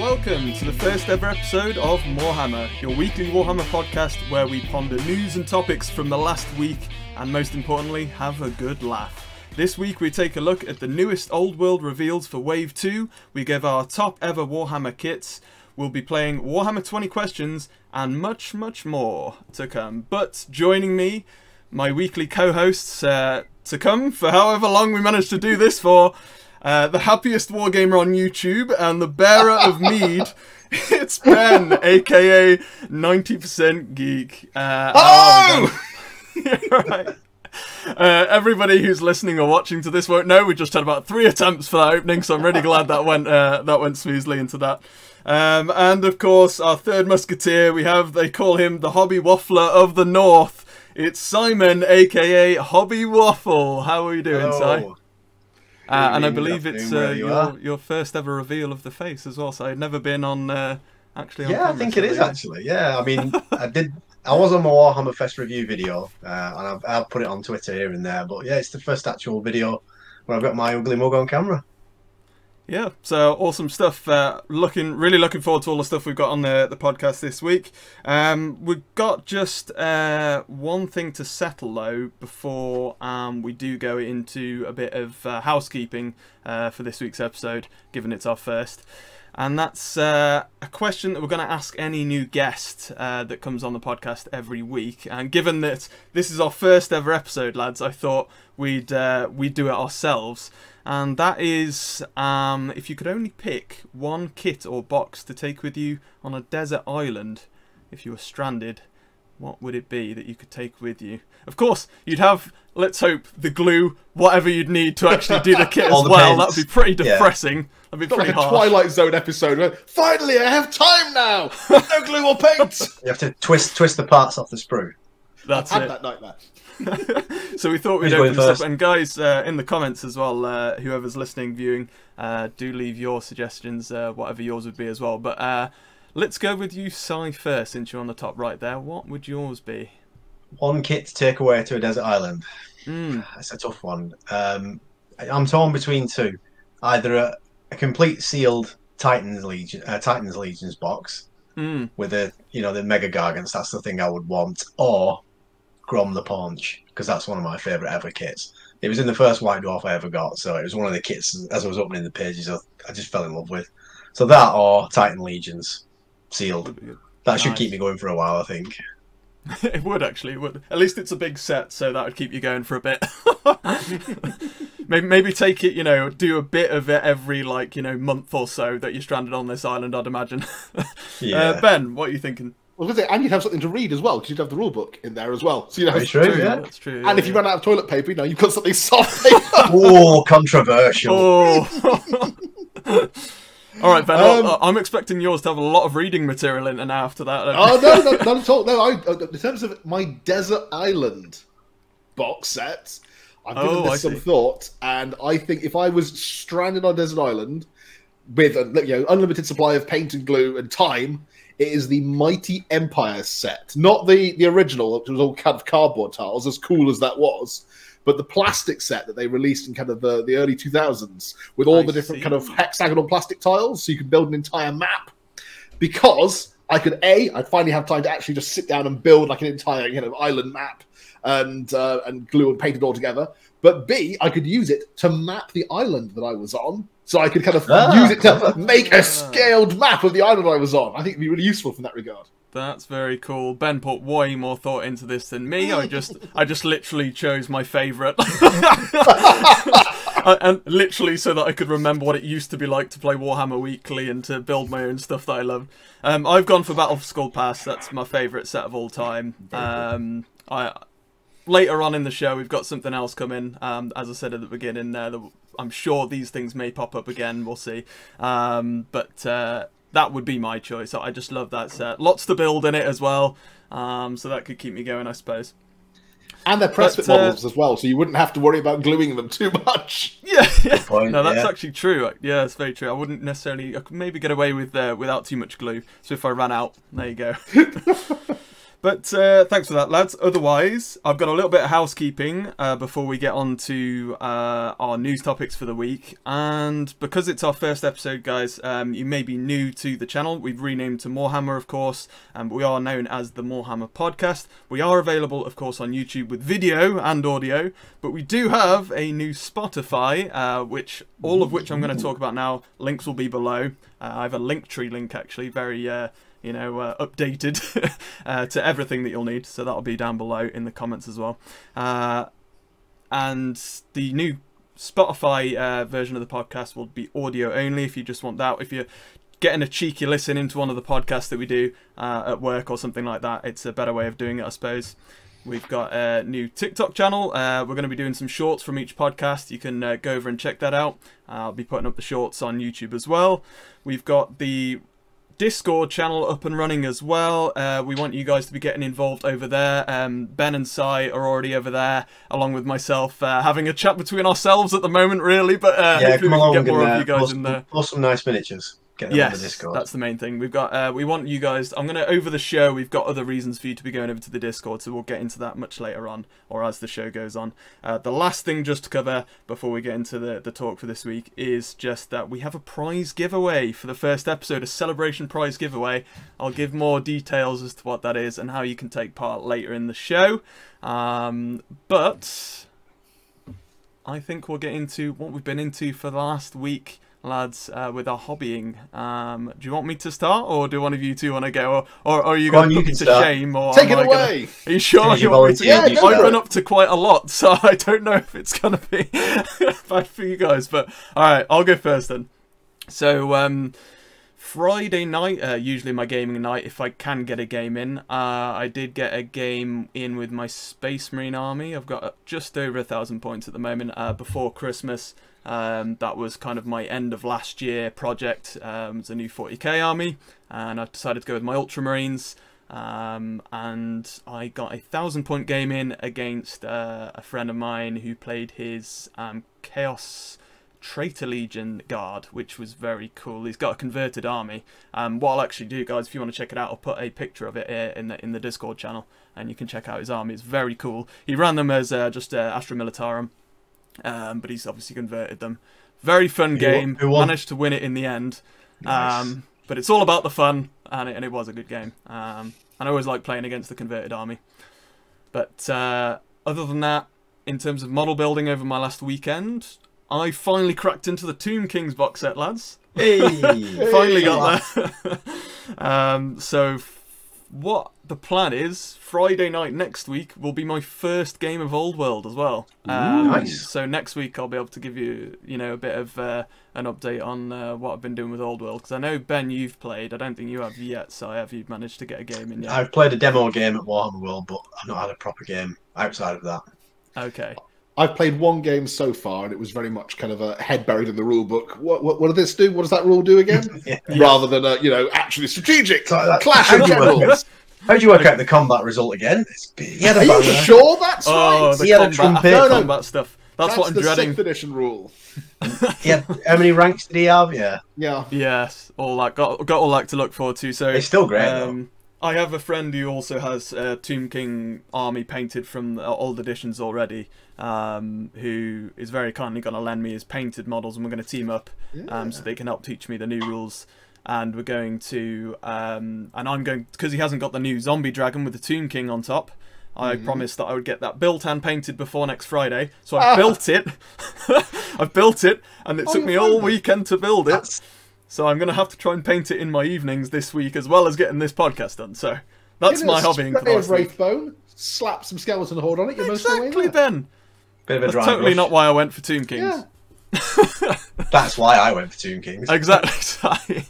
Welcome to the first ever episode of Morehammer, your weekly Warhammer podcast where we ponder news and topics from the last week and, most importantly, have a good laugh. This week we take a look at the newest Old World reveals for Wave 2, we give our top ever Warhammer kits, we'll be playing Warhammer 20 questions and much, much more to come. But joining me, my weekly co-hosts to come for however long we managed to do this for, the happiest wargamer on YouTube and the bearer of mead, it's Ben, aka 90% Geek. Yeah, right. Everybody who's listening or watching to this won't know, we just had about 3 attempts for that opening, so I'm really glad that went smoothly into that. And of course, our third musketeer, we have, they call him the Hobby Waffler of the North. It's Simon, aka Hobby Waffle. How are you doing, Si? And I believe it's your first ever reveal of the face as well. So I'd never been on actually. On camera, I think it is actually. Yeah, I mean, I was on my Warhammer Fest review video, and I've put it on Twitter here and there. But yeah, it's the first actual video where I've got my ugly mug on camera. Yeah, so awesome stuff. Really looking forward to all the stuff we've got on the podcast this week. We've got just one thing to settle though before we do go into a bit of housekeeping for this week's episode, given it's our first. And that's a question that we're going to ask any new guest that comes on the podcast every week. And given that this is our first ever episode, lads, I thought we'd do it ourselves. And that is, if you could only pick one kit or box to take with you on a desert island, if you were stranded, what would it be that you could take with you? Of course, you'd have, let's hope, the glue, whatever you'd need to actually do the kit as well. That'd be pretty depressing. Yeah. That'd be pretty hard. Like a Twilight Zone episode. Where, finally, I have time now. No glue or paint. You have to twist the parts off the sprue. That's I've had that nightmare. So we thought we'd open this up, and guys in the comments as well, whoever's listening, viewing, do leave your suggestions, whatever yours would be as well. But let's go with you, Si, first, since you're on the top right there. What would yours be? One kit to take away to a desert island. It's a tough one. I'm torn between two. Either a complete sealed Titan's Legions box with the Mega Gargants, that's the thing I would want, or Grom the Paunch, because that's one of my favourite ever kits. It was in the first White Dwarf I ever got, so it was one of the kits as I was opening the pages I just fell in love with. So that or Titan Legions sealed. That should keep me going for a while, I think. It would actually. It would. At least it's a big set, so that would keep you going for a bit. Maybe take it, do a bit of it every month or so that you're stranded on this island, I'd imagine. Yeah. Ben, what are you thinking? Well, and you'd have something to read as well, because you'd have the rule book in there as well. So that's true. And if you ran out of toilet paper, you've got something soft. Oh, controversial. Oh. All right, Ben, I'm expecting yours to have a lot of reading material in, and after that. Oh, no, not at all. No, in terms of my desert island box set, I've given some thought, and I think if I was stranded on a desert island with unlimited supply of paint and glue and time, it is the Mighty Empire set. Not the original, which was all kind of cardboard tiles, as cool as that was, but the plastic set that they released in kind of the early 2000s with all the different kind of hexagonal plastic tiles, so you can build an entire map. Because I'd finally have time to actually just sit down and build an entire island map and glue and paint it all together. But B, I could use it to map the island that I was on. So I could kind of use it to make a scaled map of the island I was on. I think it'd be really useful from that regard. That's very cool. Ben put way more thought into this than me. I just literally chose my favourite. And literally so that I could remember what it used to be like to play Warhammer Weekly and to build my own stuff that I loved. I've gone for Battle for Skull Pass. That's my favourite set of all time. Later on in the show, we've got something else coming. As I said at the beginning, I'm sure these things may pop up again. We'll see. But that would be my choice. I just love that set. Lots to build in it as well. So that could keep me going, I suppose. And they're press-fit models as well, so you wouldn't have to worry about gluing them too much. Yeah. Point, no, that's actually true. Yeah, it's very true. I wouldn't necessarily... I could maybe get away with without too much glue. So if I ran out, there you go. But thanks for that, lads. Otherwise, I've got a little bit of housekeeping before we get on to our news topics for the week. And because it's our first episode, guys, you may be new to the channel. We've renamed to Morehammer, of course, but we are known as the Morehammer Podcast. We are available, of course, on YouTube with video and audio, but we do have a new Spotify, all of which I'm going to talk about now. Links will be below. I have a Linktree link, actually, very... updated to everything that you'll need. So that'll be down below in the comments as well. And the new Spotify version of the podcast will be audio only if you just want that. If you're getting a cheeky listen into one of the podcasts that we do at work or something like that, it's a better way of doing it, I suppose. We've got a new TikTok channel. We're going to be doing some shorts from each podcast. You can go over and check that out. I'll be putting up the shorts on YouTube as well. We've got the Discord channel up and running as well. We want you guys to be getting involved over there. Ben and Si are already over there, along with myself, having a chat between ourselves at the moment, really. But hopefully we can get more of you guys in there. Awesome, nice miniatures. Yes, that's the main thing. We've got we want you guys, over the show, we've got other reasons for you to be going over to the Discord, so we'll get into that much later on, or as the show goes on. The last thing just to cover before we get into the talk for this week is just that we have a prize giveaway for the first episode, a celebration prize giveaway. I'll give more details as to what that is and how you can take part later in the show, but I think we'll get into what we've been into for the last week, lads, with our hobbying. Do you want me to start, or do one of you two want to go, or are you going to put me to shame? Or take it away! Are you sure you want me to? Yeah, I run up to quite a lot, so I don't know if it's going to be bad for you guys. But alright, I'll go first then. So, Friday night, usually my gaming night, if I can get a game in. I did get a game in with my Space Marine army. I've got just over 1,000 points at the moment. Before Christmas, that was kind of my end of last year project. It's a new 40k army, and I decided to go with my Ultramarines. And I got a 1,000-point game in against a friend of mine who played his Chaos Traitor Legion guard, which was very cool. He's got a converted army. What I'll actually do, guys, if you want to check it out, I'll put a picture of it here in the Discord channel, and you can check out his army. It's very cool. He ran them as just Astra Militarum, but he's obviously converted them. Very fun game. Managed to win it in the end. Nice. But it's all about the fun, and it was a good game. And I always like playing against the converted army. But other than that, in terms of model building over my last weekend, I finally cracked into the Tomb Kings box set, lads. Hey! Finally got there. So what the plan is, Friday night next week will be my first game of Old World as well. Nice. So next week I'll be able to give you, a bit of an update on what I've been doing with Old World. Because I know, Ben, you've played. I don't think you have yet, so have you managed to get a game in yet? I've played a demo game at Warhammer World, but I've not had a proper game outside of that. Okay. I've played one game so far, and it was very much kind of a head buried in the rule book. What does this do? What does that rule do again? Yeah. Rather than actually strategic clash of generals. How do you work out the combat result again? Are you sure that's right? He had a combat stuff. That's what I'm dreading. That's the 10th edition rule. Yeah. How many ranks did he have? Yeah. Yeah. Yes. All that got all that to look forward to. So it's still great. Though. I have a friend who also has a Tomb King army painted from old editions already, who is very kindly going to lend me his painted models, and we're going to team up so they can help teach me the new rules. And we're going to, because he hasn't got the new zombie dragon with the Tomb King on top, I promised that I would get that built and painted before next Friday, so I built it. I've built it, and it took me all weekend to build it. So I'm going to have to try and paint it in my evenings this week, as well as getting this podcast done. So that's my hobbying for the last week. Wraithbone, slap some skeleton horde on it. You're exactly, Ben. That's totally not why I went for Tomb Kings. Yeah. That's why I went for Tomb Kings. Exactly.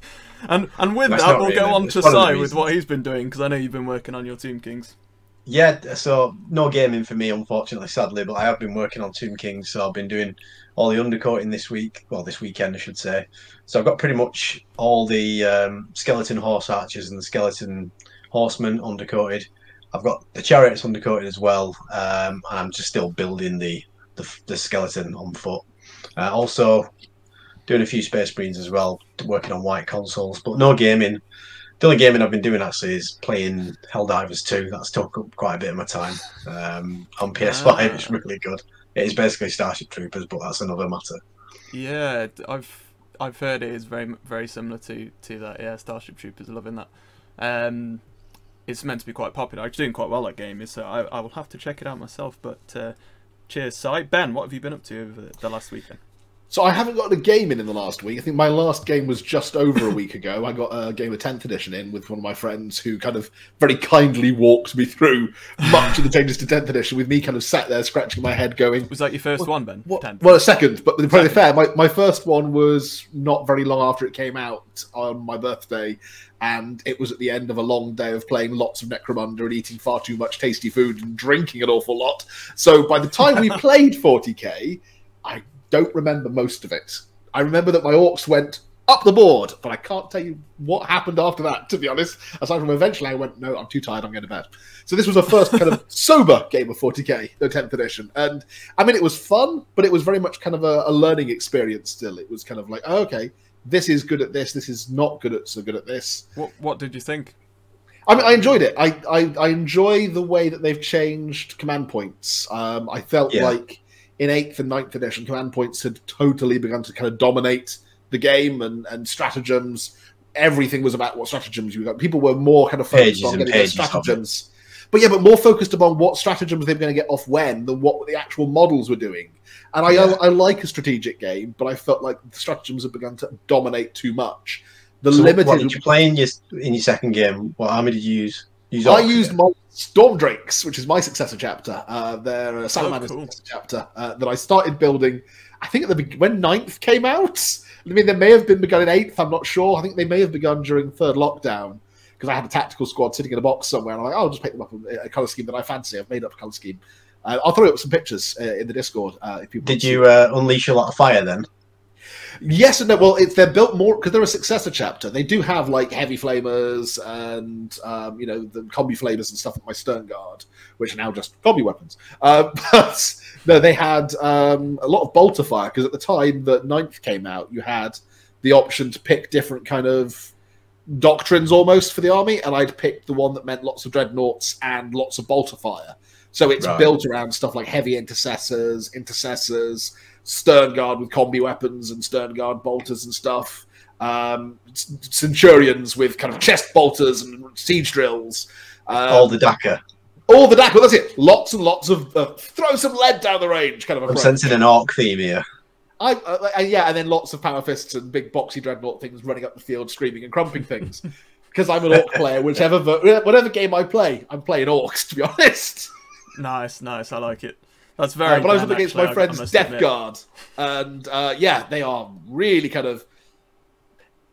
And with that, we'll go on to Si with what he's been doing, because I know you've been working on your Tomb Kings. Yeah, so no gaming for me, unfortunately, sadly, but I have been working on Tomb Kings, so I've been doing all the undercoating this week, well, this weekend, I should say. So I've got pretty much all the skeleton horse archers and the skeleton horsemen undercoated. I've got the chariots undercoated as well, and I'm just still building the skeleton on foot. Also doing a few Space Marines as well, working on white consoles, but no gaming. The only gaming I've been doing actually is playing Helldivers 2. That's took up quite a bit of my time on PS5. It's really good. It is basically Starship Troopers, but that's another matter. Yeah, I've heard it is very similar to that. Yeah, Starship Troopers, loving that. It's meant to be quite popular. It's doing quite well, that game, so I will have to check it out myself. But cheers, Si. Ben, what have you been up to over the last weekend? So I haven't got a game in the last week. I think my last game was just over a week ago. I got a game of 10th edition in with one of my friends who kind of very kindly walked me through much of the changes to 10th edition with me kind of sat there scratching my head going... Was that your first one, Ben? Well, a second, but to be fairly fair, my first one was not very long after it came out on my birthday, and it was at the end of a long day of playing lots of Necromunda and eating far too much tasty food and drinking an awful lot. So by the time we played 40k, I don't remember most of it. I remember that my orcs went up the board, but I can't tell you what happened after that, to be honest. Aside from eventually I went, no, I'm too tired, I'm going to bed. So this was the first kind of sober game of 40k, the 10th edition. And I mean, it was fun, but it was very much kind of a learning experience still. It was kind of like, oh, okay, this is good at this, this is not good at so good at this. What did you think? I mean, I enjoyed it. I enjoy the way that they've changed command points. I felt like in 8th and 9th edition, command points had totally begun to kind of dominate the game, and stratagems. Everything was about what stratagems you got. People were more kind of focused on getting their stratagems. But yeah, but more focused upon what stratagems they were going to get off when than what the actual models were doing. And I like a strategic game, but I felt like the stratagems had begun to dominate too much. The so limited... What did you play in your second game? What army did you use? I used my Stormdrakes, which is my successor chapter. They're a Salamander's successor chapter that I started building, I think, at the when 9th came out. I mean, they may have been begun in 8th, I'm not sure. I think they may have begun during 3rd lockdown, because I had a tactical squad sitting in a box somewhere, and I'm like, I'll just pick them up a colour scheme that I fancy. I've made up a colour scheme. I'll throw up some pictures in the Discord. If people Did you unleash a lot of fire then? Yes and no. Well, they're built more because they're a successor chapter. They do have like heavy flamers and you know, the combi flamers and stuff like my Stern Guard, which are now just combi weapons. But no, they had a lot of bolter fire, because at the time that 9th came out, you had the option to pick different kind of doctrines almost for the army, and I'd picked the one that meant lots of dreadnoughts and lots of bolter fire. So it's built around stuff like heavy intercessors. Stern Guard with combi weapons and Stern Guard bolters and stuff. Centurions with kind of chest bolters and siege drills. All the DACA. All the DACA, that's it. Lots and lots of throw some lead down the range kind of approach. I'm sensing an arc theme here. Yeah, and then lots of power fists and big boxy dreadnought things running up the field screaming and crumping things. Because I'm an orc player, whatever game I play, I'm playing orcs, to be honest. Nice, I like it. That's very But I was up against my friend's Death Guard, and yeah, they are really kind of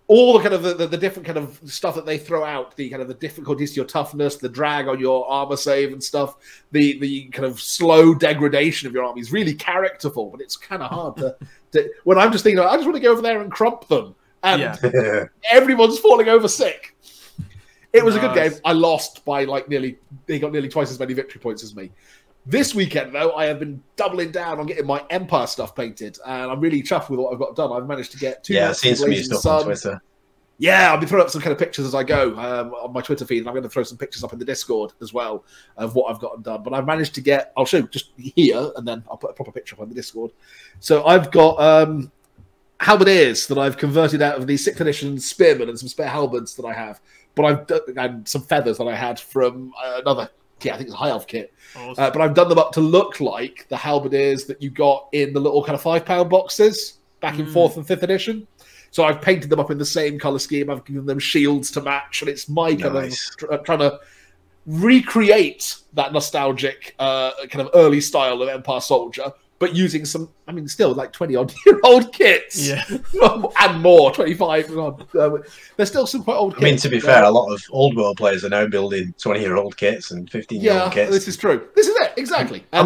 all the kind of the different kind of stuff that they throw out, the kind of the difficulties to your toughness, the drag on your armor save and stuff, the kind of slow degradation of your army is really characterful, but it's kind of hard to when I'm just thinking, I just want to go over there and crump them, and everyone's falling over sick. It was a good game. I lost by like they got nearly twice as many victory points as me. This weekend, though, I have been doubling down on getting my Empire stuff painted, and I'm really chuffed with what I've got done. I've managed to get two. Yeah, I've seen some of your stuff on Twitter. Yeah, I'll be throwing up some kind of pictures as I go on my Twitter feed, and I'm going to throw some pictures up in the Discord as well of what I've gotten done. But I've managed to get... I'll show you just here, and then I'll put a proper picture up on the Discord. So I've got halberdiers that I've converted out of the 6th edition spearmen and some spare halberds that I have, but I've done, and some feathers that I had from another... Yeah, I think it's a high elf kit. Awesome. But I've done them up to look like the halberdiers that you got in the little kind of £5 boxes back in 4th and 5th edition. So I've painted them up in the same colour scheme. I've given them shields to match. And it's my kind of trying to recreate that nostalgic kind of early style of Empire Soldier, but using some, I mean, still like 20-odd-year-old kits. Yeah. And more, 25. There's still some quite old kits. I mean, to be fair, a lot of Old World players are now building 20-year-old kits and 15-year-old kits. Yeah, this is true. This is it, exactly. I've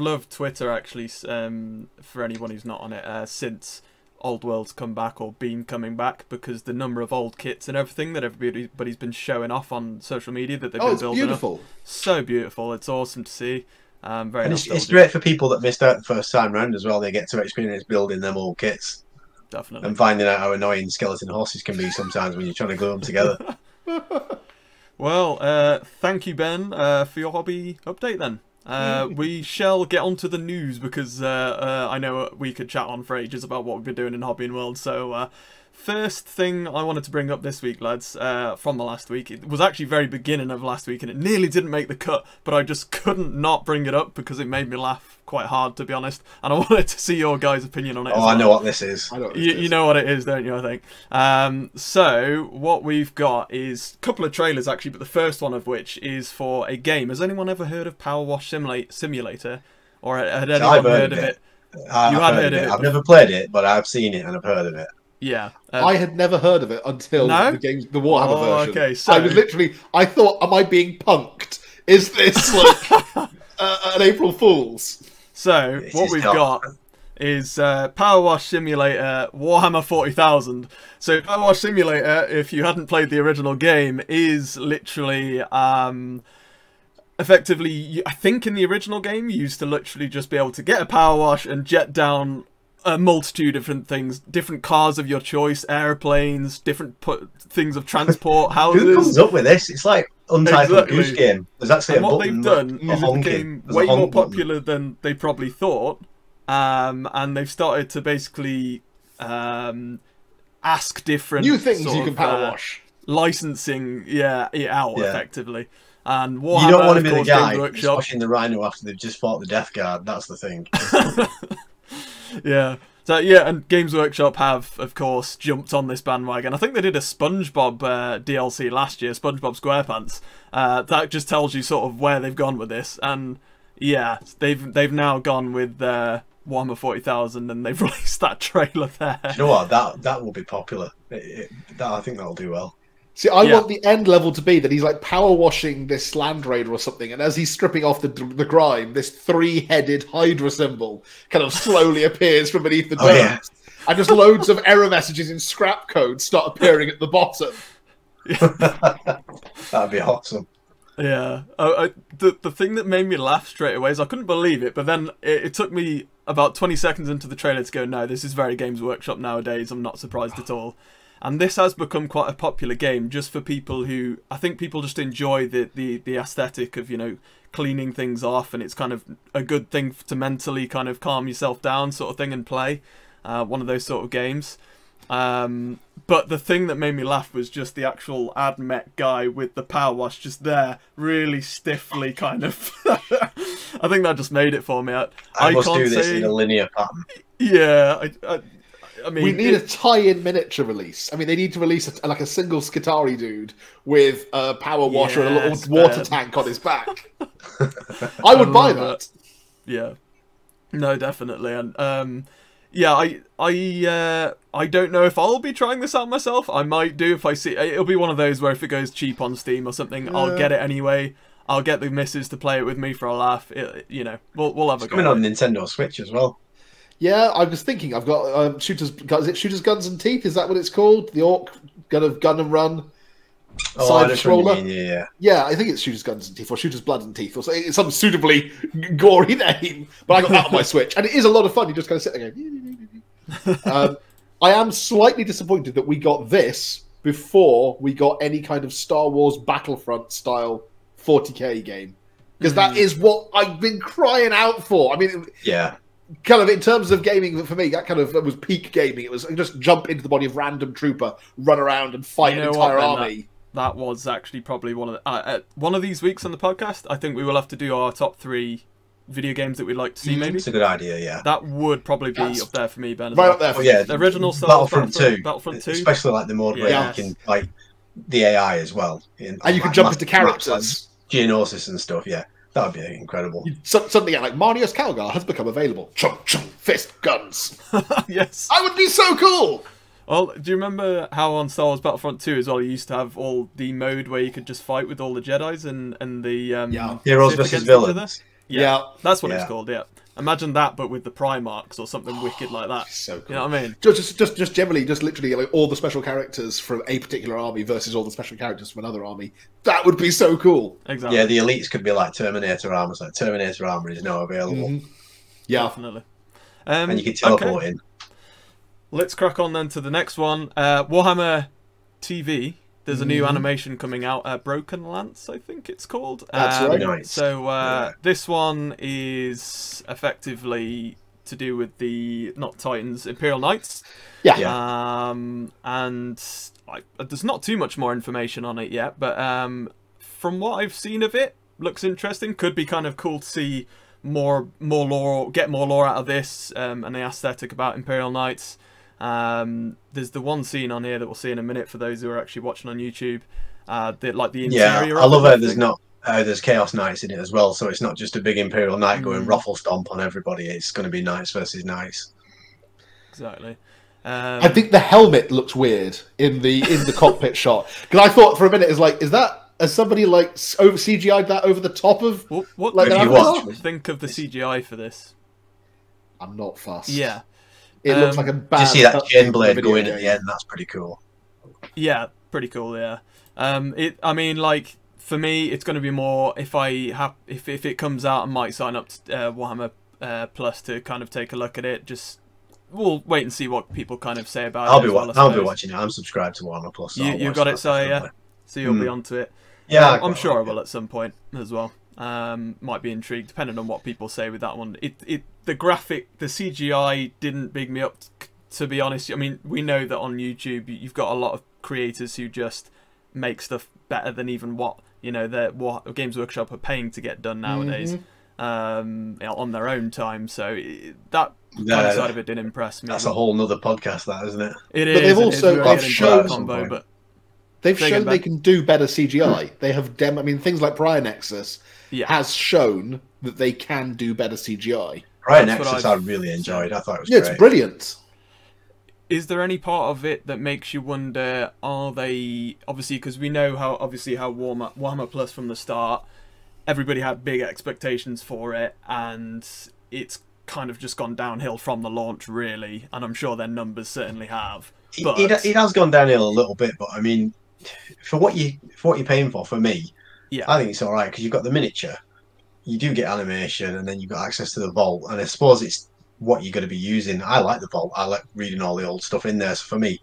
loved Twitter, actually, for anyone who's not on it, since Old World's come back or been coming back, because the number of old kits and everything that everybody's been showing off on social media that they've been building up. So beautiful. It's awesome to see. And it's great for people that missed out the first time round as well. They get to experience building them all kits. Definitely. And finding out how annoying skeleton horses can be sometimes when you're trying to glue them together. Well, thank you, Ben, for your hobby update then. We shall get on to the news, because I know we could chat on for ages about what we've been doing in Hobby and World. So first thing I wanted to bring up this week, lads, from the last week, it was actually very beginning of last week and it nearly didn't make the cut, but I just couldn't not bring it up because it made me laugh quite hard, to be honest, and I wanted to see your guys' opinion on it. Oh, I know what this is. You know what it is, don't you, I think. So what we've got is a couple of trailers actually, but the first one of which is for a game. Has anyone ever heard of Power Wash Simulator? Or had anyone heard of it? You had heard of it. I've never played it, but I've seen it and I've heard of it. Yeah, I had never heard of it until the Warhammer version. Okay, so I was literally, I thought, am I being punked? Is this like an April Fool's? So what we've got is Power Wash Simulator Warhammer 40,000. So Power Wash Simulator, if you hadn't played the original game, is literally effectively, I think in the original game, you used to literally just be able to get a power wash and jet down a multitude of different things, different cars of your choice, airplanes, different things of transport, houses. Who comes up with this? It's like Untitled Goose Game. There's actually a button. What they've done is it became way more popular than they probably thought, and they've started to basically ask different new things you can power wash, licensing it out effectively. And Warhammer, you don't want to be the guy who's washing the rhino after they've just fought the Death Guard. That's the thing. Yeah. So yeah, and Games Workshop have, of course, jumped on this bandwagon. I think they did a SpongeBob DLC last year, SpongeBob SquarePants. That just tells you sort of where they've gone with this. And yeah, they've now gone with Warhammer 40,000, and they've released that trailer there. Do you know what? That will be popular. I think that'll do well. See, I want the end level to be that he's like power washing this land raider or something, and as he's stripping off the grime, this three-headed Hydra symbol kind of slowly appears from beneath the dirt, and just loads of error messages in scrap code start appearing at the bottom. That'd be awesome. Yeah, the thing that made me laugh straight away is I couldn't believe it, but then it took me about 20 seconds into the trailer to go, no, this is very Games Workshop nowadays. I'm not surprised at all. And this has become quite a popular game just for people who, I think people just enjoy the aesthetic of, you know, cleaning things off, and it's kind of a good thing to mentally kind of calm yourself down sort of thing and play one of those sort of games. But the thing that made me laugh was just the actual ad mech guy with the power wash just there, really stiffly kind of. I think that just made it for me. I must do this in a linear pattern. Yeah, I mean, we need a tie-in miniature release. I mean, they need to release like a single Skitarii dude with a power washer and a little water tank on his back. I would buy that. Yeah, no, definitely. And yeah, I don't know if I'll be trying this out myself. I might do if I see. It'll be one of those where if it goes cheap on Steam or something, I'll get it anyway. I'll get the missus to play it with me for a laugh. You know, we'll have a go. Coming on Nintendo Switch as well. Yeah, I was thinking. I've got Shooters, Guns and Teeth. Is that what it's called? The Orc Gun and Run side scroller. Yeah, I think it's Shooters, Guns and Teeth, or Shooters, Blood and Teeth, or some suitably gory name. But I got that on my Switch, and it is a lot of fun. You just kind of sit there going. I am slightly disappointed that we got this before we got any kind of Star Wars Battlefront style 40K game, because that is what I've been crying out for. I mean, yeah. Kind of in terms of gaming, for me, that kind of was peak gaming. It was just jump into the body of random trooper, run around and fight an entire army. That was actually probably one of these weeks on the podcast. I think we will have to do our top 3 video games that we'd like to see. Maybe it's a good idea. Yeah, that would probably be up there for me, Ben. Right up there for you. The original Battlefront 2, especially like the mode where you can like the AI as well, and you can jump into characters, Geonosis and stuff. Yeah. That would be incredible. Something like Marius Calgar has become available. Chunk, chunk, fist, guns. Yes. I would be so cool. Well, do you remember how on Star Wars Battlefront 2 as well, you used to have all the mode where you could just fight with all the Jedis and the... Heroes versus villains. Yeah. That's what it's called, yeah. Imagine that, but with the Primarchs or something wicked like that. So cool. You know what I mean? Just generally, just literally like all the special characters from a particular army versus all the special characters from another army. That would be so cool. Exactly. Yeah, the elites could be like Terminator armor. So Terminator armor is now available. Mm-hmm. Yeah, definitely. And you can teleport in. Let's crack on then to the next one. Warhammer TV. There's a new animation coming out, Broken Lance, I think it's called. That's right. Nice. So this one is effectively to do with the, not Titans, Imperial Knights. Yeah. And there's not too much more information on it yet, but from what I've seen of it, looks interesting. Could be kind of cool to see more lore, get more lore out of this, and the aesthetic about Imperial Knights. There's the one scene on here that we'll see in a minute for those who are actually watching on YouTube. Like the interior. Yeah, I love how there's not there's Chaos Knights in it as well, so it's not just a big Imperial Knight going ruffle stomp on everybody. It's going to be Knights versus Knights. Exactly. I think the helmet looks weird in the cockpit shot, because I thought for a minute, it's like, is that? Has somebody like CGI'd that over the top of what? Like, if you watch, think of the CGI for this. I'm not fussed. Yeah. It looks like a bad... You see that chain blade going at the end, that's pretty cool. Yeah, pretty cool, yeah. I mean, like, for me, it's going to be more, if it comes out, I might sign up to Warhammer Plus to kind of take a look at it. Just, we'll wait and see what people kind of say about it. I'll be watching it. I'm subscribed to Warhammer Plus. So you got it, so yeah. So you'll be onto it. Yeah, I'm sure I will at some point as well. Might be intrigued, depending on what people say with that one. The graphic, the CGI didn't big me up, to be honest. I mean, we know that on YouTube, you've got a lot of creators who just make stuff better than even what, you know, what Games Workshop are paying to get done nowadays on their own time. So that side of it didn't impress me. That's a whole nother podcast, that, isn't it? It is. But they've also shown... They've shown they can do better CGI. They have I mean, things like Prior Nexus has shown that they can do better CGI. Prior Nexus I really enjoyed. I thought it was great. It's brilliant. Is there any part of it that makes you wonder, are they... Obviously, because we know how, Warhammer Plus from the start, everybody had big expectations for it, and it's kind of just gone downhill from the launch, really. And I'm sure their numbers certainly have. But... It has gone downhill a little bit, but I mean... for what you're paying for me, yeah, I think it's all right, because you've got the miniature, you do get animation, and then you've got access to the vault. And I suppose it's what you're going to be using. I like the vault. I like reading all the old stuff in there. So for me,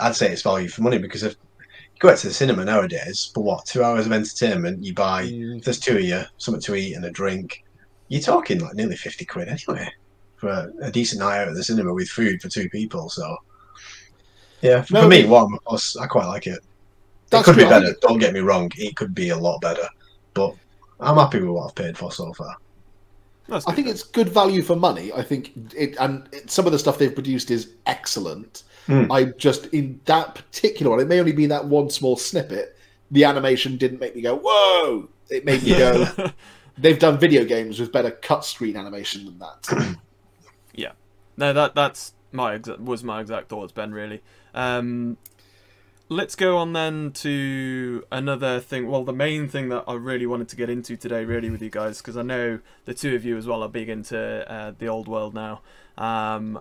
I'd say it's value for money, because if you go out to the cinema nowadays, for what, 2 hours of entertainment, you buy if there's two of you, something to eat and a drink. You're talking like nearly 50 quid anyway for a decent night out at the cinema with food for two people. So yeah, for me, Warhammer Plus, I quite like it. It could be better, don't get me wrong. It could be a lot better. But I'm happy with what I've paid for so far. I think it's good value for money. I think some of the stuff they've produced is excellent. I just, in that particular one, it may only be that one small snippet, the animation didn't make me go, whoa! It made me go, they've done video games with better cut screen animation than that. Yeah. No, that's my exact thoughts, Ben, really. Let's go on then to another thing. Well, the main thing that I really wanted to get into today, really, with you guys, because I know the two of you as well are big into the Old World now.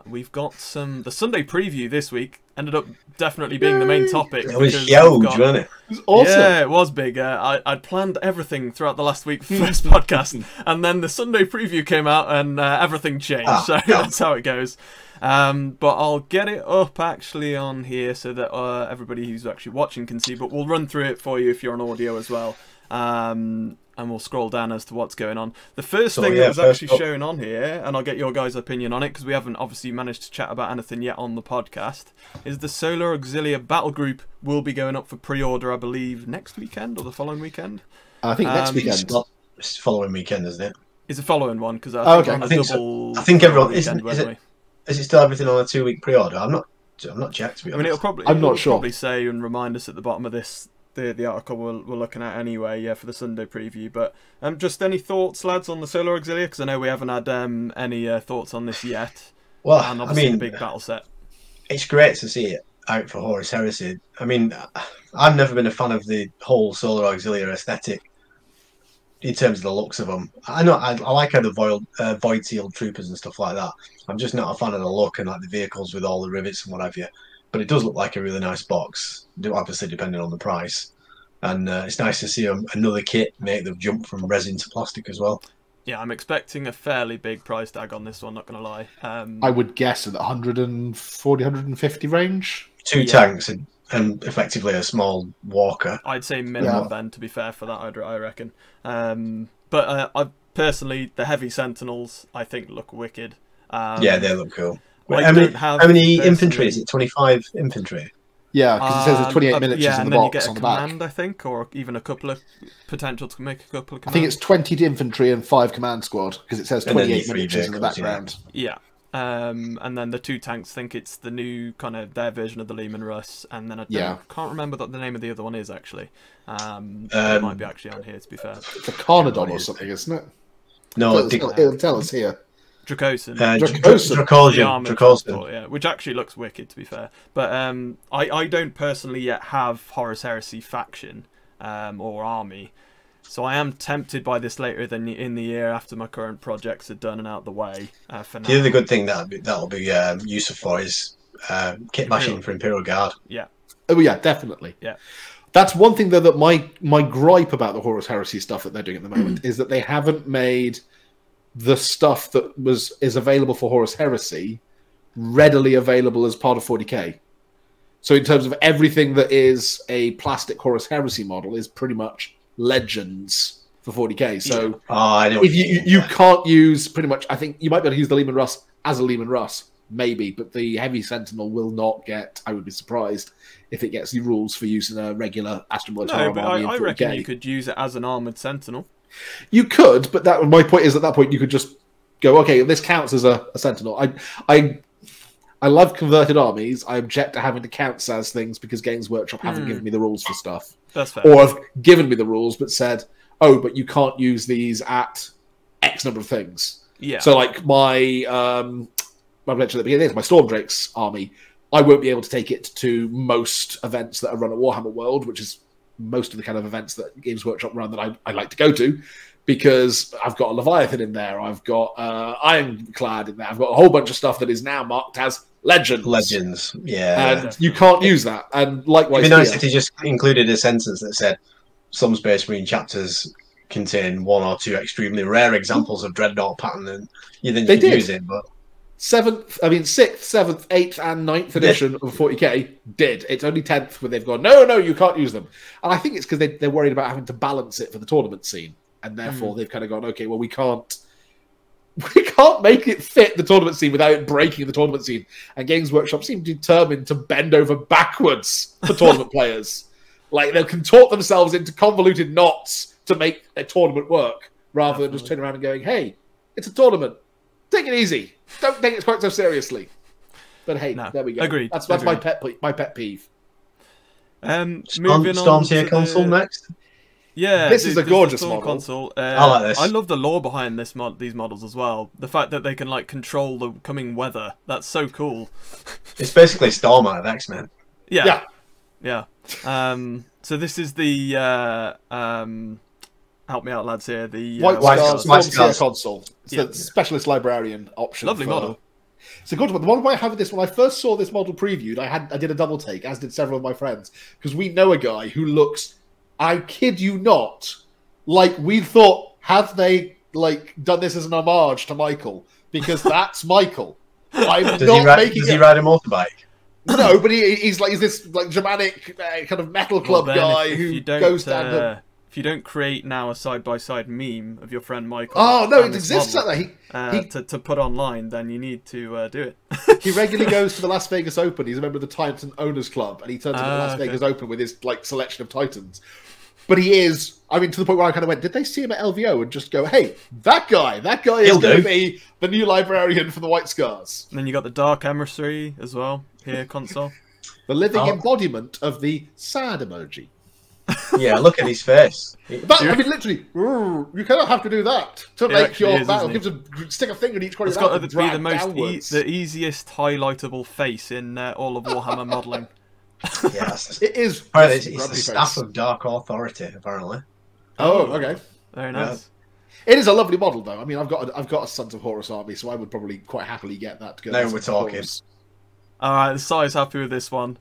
We've got the Sunday preview this week ended up definitely being the main topic. It was huge, wasn't it? It was awesome. Yeah, it was big. I'd planned everything throughout the last week for this podcast, and then the Sunday preview came out and everything changed. So that's how it goes. But I'll get it up actually on here so that everybody who's actually watching can see, but we'll run through it for you if you're on audio as well. And we'll scroll down as to what's going on. The first thing that was actually shown on here, and I'll get your guys' opinion on it, because we haven't obviously managed to chat about anything yet on the podcast, is the Solar Auxilia battle group will be going up for pre-order, I believe, next weekend or the following weekend? I think next weekend. It's the following weekend, isn't it? It's the following one, because I think everyone... Is it still everything on a 2 week pre-order? I'm not checked, to be honest. I mean, it'll probably say and remind us at the bottom of this the article we're looking at anyway. Yeah, for the Sunday preview. But just any thoughts, lads, on the Solar Auxilia? Because I know we haven't had any thoughts on this yet. Well, and obviously, I mean, the big battle set. It's great to see it out for Horus Heresy. I mean, I've never been a fan of the whole Solar Auxilia aesthetic in terms of the looks of them. I like how the void sealed troopers and stuff like that. I'm just not a fan of the look and like the vehicles with all the rivets and what have you. But it does look like a really nice box, obviously depending on the price. And it's nice to see another kit make the jump from resin to plastic as well. Yeah, I'm expecting a fairly big price tag on this one, not going to lie. I would guess at the 140, 150 range. Two tanks and effectively a small walker. I'd say minimum, then, to be fair, for that, I reckon. But personally, the heavy sentinels, I think, look wicked. Yeah, they look cool. How many infantry is it? 25 infantry? Yeah, because it says there's 28 miniatures in the box on the back. And then you get a command, I think, or even a couple of potential to make a couple of commands. I think it's 20 infantry and 5 command squad, because it says 28 miniatures in the background. Yeah. And then the 2 tanks, think it's the new kind of their version of the Leman Russ, and then I can't remember what the name of the other one is actually. It might be actually on here, to be fair. It's a Carnodon or something, isn't it? No, it'll tell us here. Dracosan. Dracosan. Yeah, which actually looks wicked, to be fair. But I don't personally yet have Horus Heresy faction or army, so I am tempted by this later than in the year after my current projects are done and out of the way. For now. The other good thing that'll be useful for is kit bashing for Imperial Guard. Yeah. Oh yeah, definitely. Yeah. That's one thing though that my gripe about the Horus Heresy stuff that they're doing at the moment is that they haven't made the stuff that is available for Horus Heresy readily available as part of 40k. So in terms of everything that is a plastic Horus Heresy model is pretty much Legends for 40k. So if you can't use pretty much, I think you might be able to use the Leman Russ as a Leman Russ, maybe, but the Heavy Sentinel will not get, I would be surprised if it gets the rules for use in a regular Astromolecular army. I reckon you could use it as an Armoured Sentinel. You could, but that my point is at that point you could just go, okay, this counts as a sentinel. I love converted armies. I object to having to count as things because Games Workshop haven't given me the rules for stuff. That's fair. Or have given me the rules but said, oh, but you can't use these at X number of things. Yeah. So like my mention at the beginning is my Stormdrakes army. I won't be able to take it to most events that are run at Warhammer World, which is most of the kind of events that Games Workshop run that I like to go to, because I've got a Leviathan in there, I've got Ironclad in there, I've got a whole bunch of stuff that is now marked as Legends. Legends, yeah. And you can't use that. And likewise, it'd be nice if you just included a sentence that said, some Space Marine chapters contain 1 or 2 extremely rare examples of Dreadnought pattern, and you think you could use it, but... 6th, 7th, 8th, and 9th edition of 40k did. It's only 10th where they've gone, no, you can't use them. And I think it's because they're worried about having to balance it for the tournament scene. And therefore they've kind of gone, okay, well, we can't make it fit the tournament scene without it breaking the tournament scene. And Games Workshop seem determined to bend over backwards for tournament players. Like, they'll contort themselves into convoluted knots to make a tournament work, rather than just turn around and going, hey, it's a tournament. Take it easy. Don't take it quite so seriously. But hey, there we go. Agreed. That's my pet peeve. Moving on to the... console next. Yeah, this is a gorgeous model. Console. I like this. I love the lore behind this these models as well. The fact that they can like control the coming weather. That's so cool. It's basically Storm out of X-Men. Yeah. Yeah. So this is the help me out, lads, here. The White Scars console. It's the specialist librarian option. Lovely model. It's a good one. The one I have with this, when I first saw this model previewed, I did a double take, as did several of my friends, because we know a guy who looks, I kid you not, like we thought, have they like done this as an homage to Michael? Because that's Michael. Does he ride a motorbike? No, but he's like, is this like Germanic kind of metal club guy who goes down the... If you don't create now a side-by-side meme of your friend Michael, it exists out there. To put online, then you need to do it. He regularly goes to the Las Vegas Open. He's a member of the Titan Owners Club, and he turns up at the Las Vegas Open with his like selection of Titans. But he is, I mean, to the point where I kind of went, did they see him at LVO and just go, hey, that guy is going to be the new librarian for the White Scars? And then you got the Dark Emissary as well here, console, the living embodiment of the sad emoji. Yeah, look at his face. That, I mean, literally, you kind of have to do that to make your battle. Gives a stick a finger in each corner. It's got to be the most the easiest highlightable face in all of Warhammer modelling. Yes, it is. It's the staff of Dark Authority, apparently. Oh, okay, very nice. It is a lovely model, though. I mean, I've got a Sons of Horus army, so I would probably quite happily get that. Now we're talking. All right, the size happy with this one.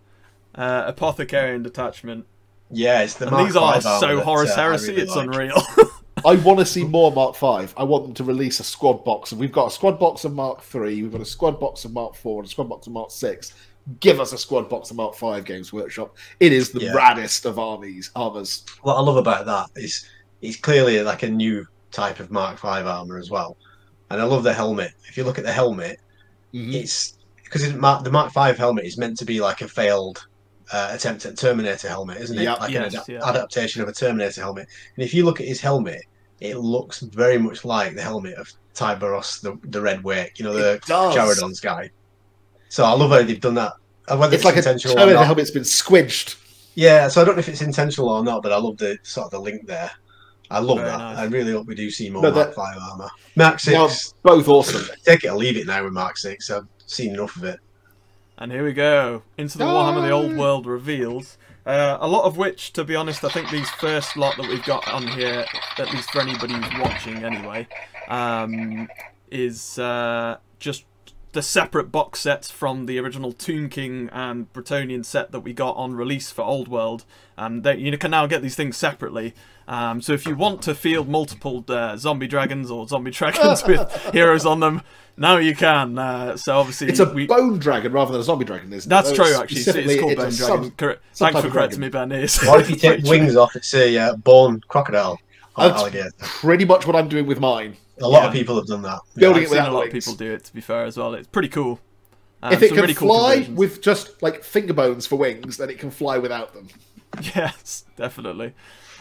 Apothecarian detachment. Yeah, it's the Mark Five. These are so Horus Heresy, really it's unreal. I want to see more Mark Five. I want them to release a squad box, and we've got a squad box of Mark Three, we've got a squad box of Mark Four, and a squad box of Mark Six. Give us a squad box of Mark Five, Games Workshop. It is the raddest of armors. What I love about that is it's clearly like a new type of Mark Five armor as well, and I love the helmet. If you look at the helmet, it's because the Mark Five helmet is meant to be like a failed attempt at Terminator helmet, isn't it? Like an adaptation of a Terminator helmet. And if you look at his helmet, it looks very much like the helmet of Tybaros, the Red Wake, you know, the Charadon's guy. So I love how they've done that. Whether it's like intentional or not, the helmet's been squidged. Yeah, so I don't know if it's intentional or not, but I love the sort of the link there. I love that. Nice. I really hope we do see more Mark 5 armor. Mark 6. Both awesome. Take it or leave it now with Mark 6. I've seen enough of it. And here we go, into the Warhammer the Old World reveals. A lot of which, to be honest, I think these first lot that we've got on here, at least for anybody who's watching anyway, is just the separate box sets from the original Tomb King and Bretonian set that we got on release for Old World. You can now get these things separately. So if you want to field multiple zombie dragons or zombie dragons with heroes on them, now you can. So obviously it's a bone dragon rather than a zombie dragon, isn't it? That's true, actually. It's called bone dragon. Correct. Thanks for correcting me, Ben. What if you take wings off? It's a bone crocodile. That's pretty much what I'm doing with mine. A lot of people have done that. Building it with a lot of people do it, to be fair, as well. It's pretty cool. If it can fly with just like finger bones for wings, then it can fly without them. Yes, definitely.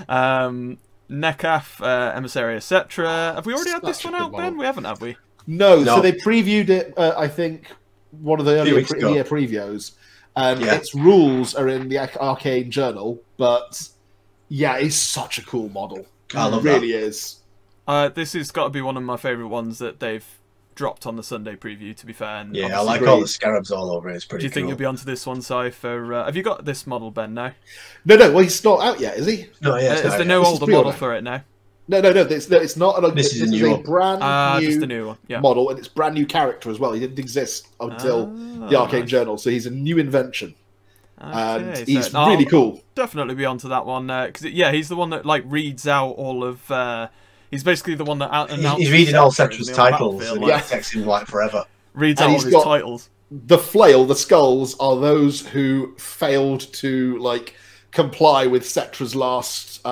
Necaf, Emissary, Settra. Have we already had this one out, Ben? We haven't, have we? No, so they previewed it, I think, one of the earlier year previews. Its rules are in the Arcane Journal, but yeah, it's such a cool model. I love that. It really is. This has got to be one of my favourite ones that they've dropped on the Sunday preview, to be fair. And yeah, I like all the scarabs all over it. It's pretty cool. Do you think you'll be onto this one, Si? For, have you got this model, Ben, now? No, well, he's not out yet, is he? No, yeah, is there no older model for it now? No, it's not. This is a brand new model, and it's brand new character as well. He didn't exist until the Arcane Journal, so he's a new invention. And he's really cool. Definitely be onto that one, because he's the one that like reads out all of... He's basically the one that announced... He's reading all Setra's titles, and he texts him like forever. Reads all his titles. The flail, the skulls, are those who failed to like comply with Setra's last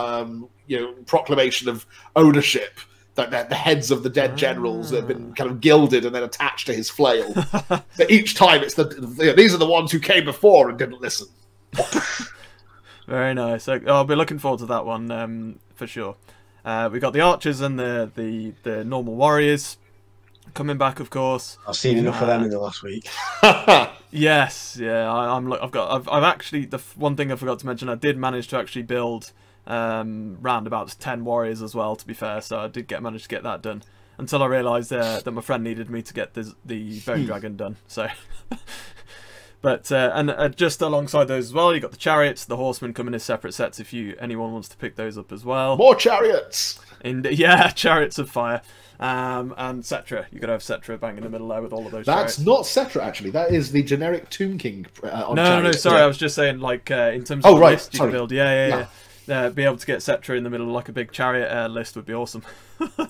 proclamation of ownership. That the heads of the dead generals that have been kind of gilded and then attached to his flail. So each time it's these are the ones who came before and didn't listen. Very nice. I'll be looking forward to that one for sure. We got the archers and the normal warriors coming back, of course. I've seen enough of them in the last week. Yes, yeah. I've actually, the one thing I forgot to mention, I did manage to actually build round about 10 warriors as well, to be fair. So I did manage to get that done until I realised that my friend needed me to get the bone dragon done. So. But just alongside those as well, you got the chariots, the horsemen coming in separate sets. If anyone wants to pick those up as well, more chariots. Chariots of fire, and Settra. You got to have Settra bang in the middle there with all of those. That's chariots. Not Settra actually. That is the generic Tomb King. No. Sorry, I was just saying like in terms of list you can build. Yeah. Be able to get Settra in the middle of like a big chariot list would be awesome. I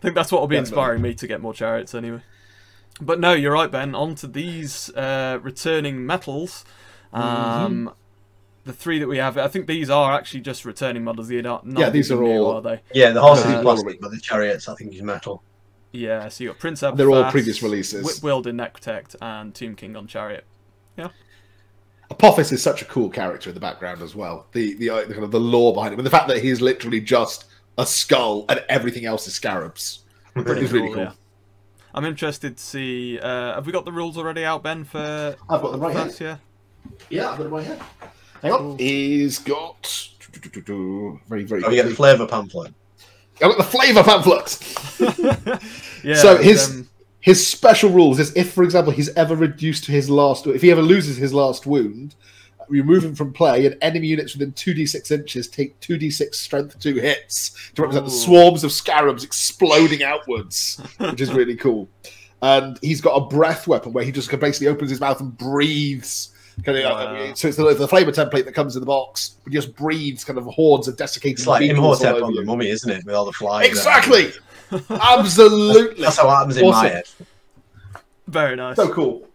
think that's what will be inspiring me to get more chariots anyway. But no, you're right, Ben. On to these returning metals. The three that we have, I think these are actually just returning models. These are all new, are they? Yeah, the horses are plastic, but the chariots, I think, is metal. Yeah, so you got Prince Abelfast. They're all previous releases. Whipwielder Necrotect and Tomb King on chariot. Yeah. Apophis is such a cool character in the background as well. The kind of the lore behind it, but the fact that he's literally just a skull and everything else is scarabs. It's really cool. Yeah. I'm interested to see. Have we got the rules already out, Ben? For I've got them right here. Yeah, I've got them right here. Hang on. He's got very. Oh, you got the flavour pamphlet. I got the flavour pamphlet. Yeah. So his special rules is if, for example, he's ever reduced to his last, if he ever loses his last wound, remove him from play, and enemy units within 2d6 inches take 2d6 strength 2 hits to represent the swarms of scarabs exploding outwards, which is really cool. And he's got a breath weapon where he just basically opens his mouth and breathes Kind of, so it's the flavor template that comes in the box. It just breeds kind of hordes of desiccated. It's like Imhotep on the Mummy, isn't it? With all the flies. Exactly. Absolutely. That's how it happens in my head. Very nice. So cool.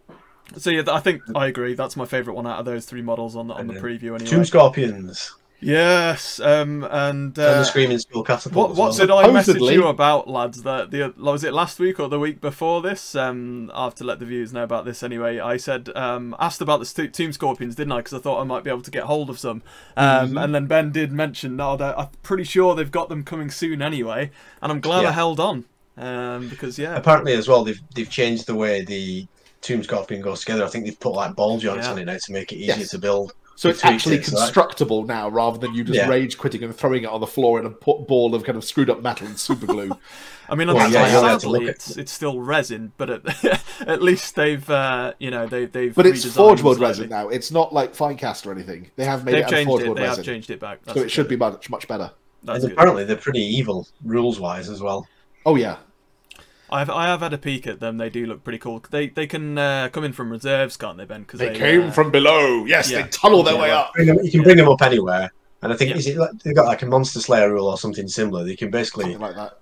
So yeah, I think I agree. That's my favorite one out of those three models on the preview. Anyway. Tomb Scorpions. Yes, and the Screaming Skull Catapult. What did I message you about, lads? That was it last week or the week before this? I have to let the viewers know about this anyway. I said asked about the Tomb Scorpions, didn't I? Because I thought I might be able to get hold of some. And then Ben did mention, no, I'm pretty sure they've got them coming soon anyway. And I'm glad I held on because apparently as well they've changed the way the Tomb Scorpion goes together. I think they've put like ball joints on it now to make it easier to build. So it's actually constructible now, rather than you just rage quitting and throwing it on the floor in a ball of kind of screwed up metal and super glue. I mean, sadly, it's still resin, but at least they've you know they've. But it's Forge World resin now. It's not like Finecast or anything. They have made it out of Forge World resin. They have changed it back, so it should be much better. And apparently, they're pretty evil rules wise as well. Oh yeah. I have had a peek at them. They do look pretty cool. They can come in from reserves, can't they, Ben? Because they came from below. Yes, they tunnel their way up. You can bring them up anywhere, and I think they've got like a Monster Slayer rule or something similar. They can basically like that.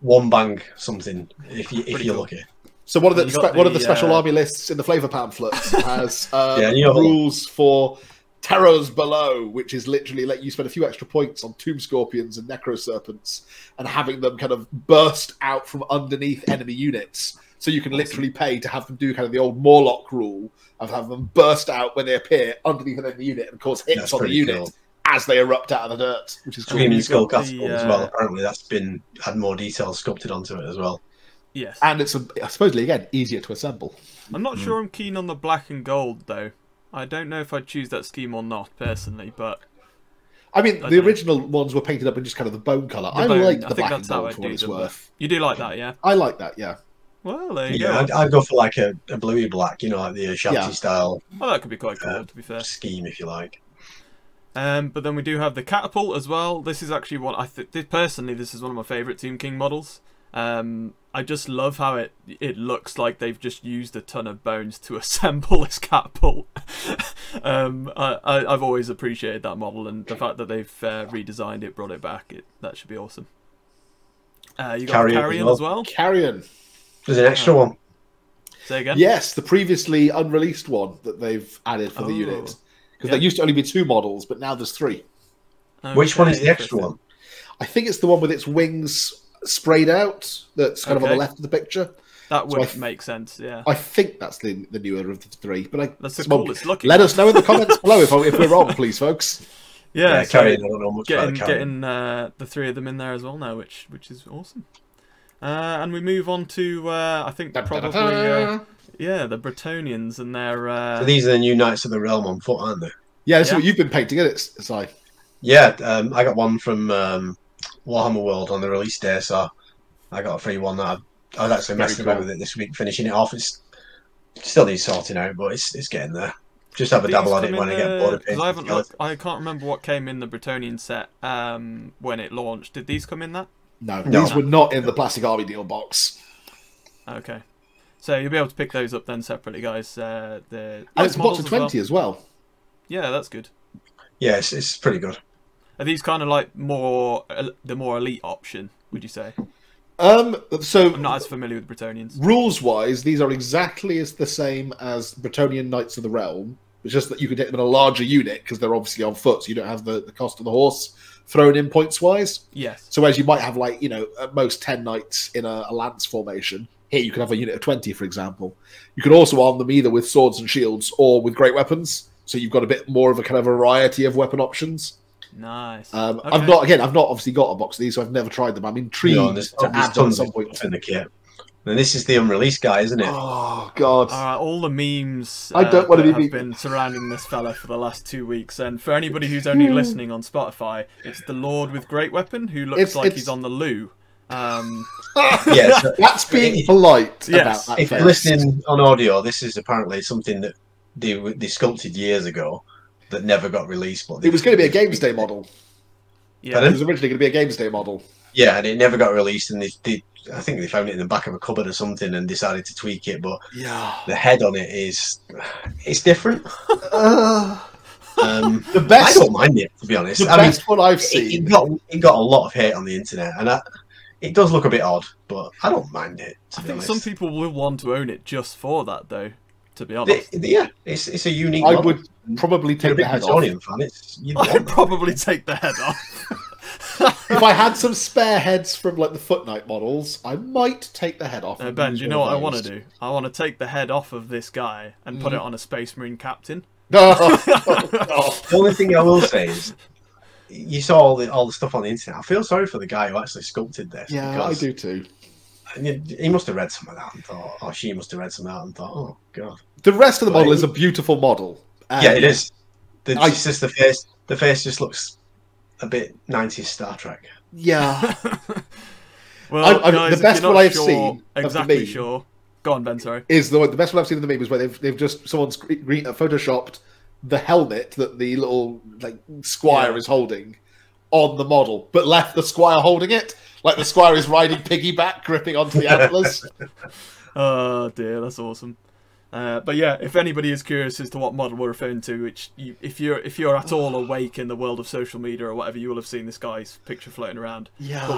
One bang something if you're lucky. So one of the special army lists in the flavor pamphlet has rules for Terrors Below, which is literally let you spend a few extra points on Tomb Scorpions and Necro Serpents and having them kind of burst out from underneath enemy units. So you can literally pay to have them do kind of the old Morlock rule of have them burst out when they appear underneath an enemy unit and cause hits on the unit as they erupt out of the dirt, which is Screaming Skull Catapult as well. Apparently that's been had more detail sculpted onto it as well. Yes. And it's supposedly again easier to assemble. I'm not sure I'm keen on the black and gold though. I don't know if I'd choose that scheme or not, personally, but... I mean, the original ones were painted up in just kind of the bone colour. I like the black and gold for what it's worth. You do like that, yeah? I like that, yeah. Well, there you go. I'd go for like a bluey-black, you know, like the Ashanti-style... Well, that could be quite cool, to be fair. ...scheme, if you like. But then we do have the catapult as well. This is actually one... Personally, this is one of my favourite Tomb King models. I just love how it looks like they've just used a ton of bones to assemble this catapult. I've always appreciated that model, and the fact that they've redesigned it, brought it back, that should be awesome. You got Carrion as well? Carrion. There's an extra one. Say again? Yes, the previously unreleased one that they've added for the unit. Because there used to only be 2 models, but now there's 3. Okay, which one is the extra one? I think it's the one with its wings... sprayed out, that's kind of on the left of the picture. That would make sense, yeah. I think that's the newer of the 3, but that's the coolest looking. Let us know in the comments below if we're wrong, please, folks. Yeah, so getting the 3 of them in there as well now, which is awesome. And we move on to I think probably the Bretonians and their. So these are the new Knights of the Realm on foot, aren't they? Yeah, this is what you've been painting, isn't it? It's like I got one from. Warhammer World on the release day, so I got a free one that I was actually messing about with it this week, finishing it off. It's still needs sorting out, but it's getting there. Just have a dabble on it when I get bored of painting. I can't remember what came in the Bretonian set when it launched. Did these come in that? No, these were not in the Plastic Army Deal box. Okay, so you'll be able to pick those up then separately, guys. And it's a box of 20 as well. Yeah, that's good. Yeah, it's pretty good. Are these kind of like the more elite option, would you say? So I'm not as familiar with Bretonians. Rules-wise, these are exactly the same as Bretonian Knights of the Realm. It's just that you can take them in a larger unit because they're obviously on foot, so you don't have the cost of the horse thrown in points-wise. Yes. So whereas you might have like, you know, at most 10 knights in a lance formation, here you can have a unit of 20, for example. You can also arm them either with swords and shields or with great weapons, so you've got a bit more of a kind of variety of weapon options. Nice. Okay. I've not obviously got a box of these, so I've never tried them. I'm intrigued to add them at some point in the kit. And this is the unreleased guy, isn't it? Oh God! All the memes I don't want to have been surrounding this fella for the last 2 weeks. And for anybody who's only listening on Spotify, it's the Lord with Great Weapon who looks like he's on the loo. That's being polite. Yes. About that if you're listening on audio, this is apparently something that they sculpted years ago. That never got released, but it was going to be a Games Day model. Yeah, it was originally going to be a Games Day model. Yeah, and it never got released, and I think they found it in the back of a cupboard or something and decided to tweak it, but yeah, the head on it is different. The best, I don't mind it, to be honest. I mean, the best one I've seen. It got a lot of hate on the internet, and it does look a bit odd, but I don't mind it. I think some people will want to own it just for that, though. To be honest, yeah, it's a unique. I would probably take the head off. I'd probably take the head off. If I had some spare heads from like the Foot Knight models, I might take the head off. Ben, do you know what I want to do? I want to take the head off of this guy and put it on a Space Marine captain. No. The only thing I will say is, you saw all the stuff on the internet. I feel sorry for the guy who actually sculpted this. Yeah, I do too. He must have read some of that and thought, or she must have read some of that and thought, oh god. The rest of the model is a beautiful model. Yeah, it is. It's just the face just looks a bit 90s Star Trek. Yeah. Well, guys, the best one I've seen. Exactly sure. Go on, Ben. Sorry. Is the best one I've seen in the meme is where they've just someone's photoshopped the helmet that the little like squire is holding on the model, but left the squire holding it. Like the squire is riding piggyback, gripping onto the antlers. Oh dear, that's awesome. But yeah, if anybody is curious as to what model we're referring to, which if you're at all awake in the world of social media or whatever, you will have seen this guy's picture floating around. Yeah. But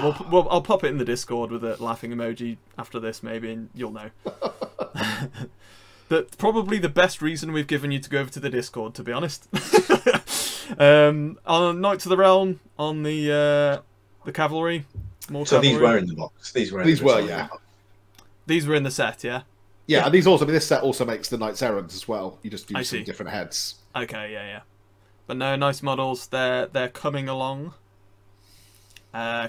I'll pop it in the Discord with a laughing emoji after this, maybe, and you'll know. But probably the best reason we've given you to go over to the Discord, to be honest. On Knights of the Realm, on the cavalry. These were in the box. These were in the set, yeah. Yeah, and these also. I mean, this set also makes the Knights Errant as well. You just use some different heads. Okay, yeah. But no, nice models. They're coming along.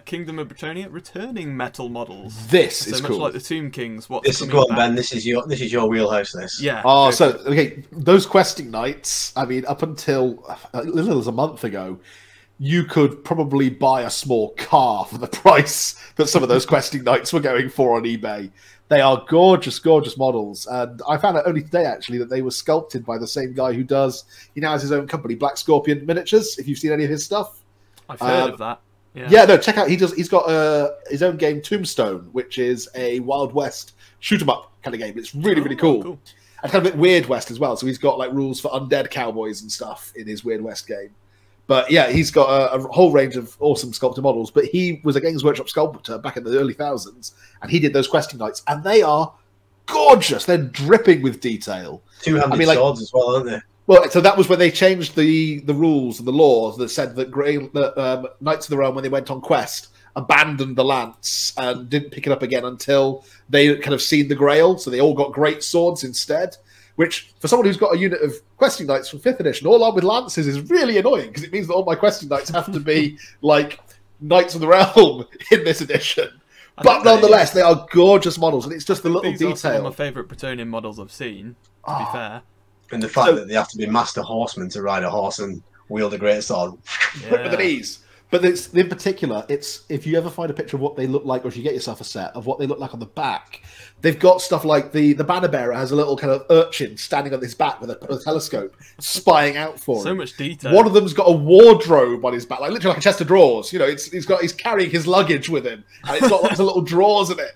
Kingdom of Britannia returning metal models. This is cool. Much like the Tomb Kings. This is cool, Ben. This is your wheelhouse. This. Yeah. Oh, okay. Those Questing Knights. I mean, up until a little as a month ago, you could probably buy a small car for the price that some of those Questing Knights were going for on eBay. They are gorgeous, gorgeous models. And I found out only today, actually, that they were sculpted by the same guy who does... He now has his own company, Black Scorpion Miniatures, if you've seen any of his stuff. I've heard of that. Yeah, no, check out... He's got his own game, Tombstone, which is a Wild West shoot-em-up kind of game. It's really, really cool. And kind of a bit Weird West as well. So he's got like rules for undead cowboys and stuff in his Weird West game. But yeah, he's got a whole range of awesome sculptor models. But he was a Games Workshop sculptor back in the early 1000s, and he did those Questing Knights, and they are gorgeous. They're dripping with detail. Two-handed swords as well, aren't they? Well, so that was when they changed the rules and the laws that said that Knights of the Realm, when they went on quest, abandoned the lance and didn't pick it up again until they kind of seen the Grail. So they all got great swords instead. Which, for someone who's got a unit of Questing Knights from 5th edition, all armed with lances, is really annoying, because it means that all my Questing Knights have to be, like, Knights of the Realm in this edition. But nonetheless, they are gorgeous models, and it's just the little detail. These are some of my favourite Bretonian models I've seen, to be fair. And the fact that they have to be master horsemen to ride a horse and wield a greatsword. With an ease. But in particular, if you ever find a picture of what they look like, or if you get yourself a set of what they look like on the back, they've got stuff like the banner bearer has a little kind of urchin standing on his back with a telescope, spying out for him. So much detail. One of them's got a wardrobe on his back, like literally like a chest of drawers. You know, he's carrying his luggage with him, and it's got lots of little drawers in it.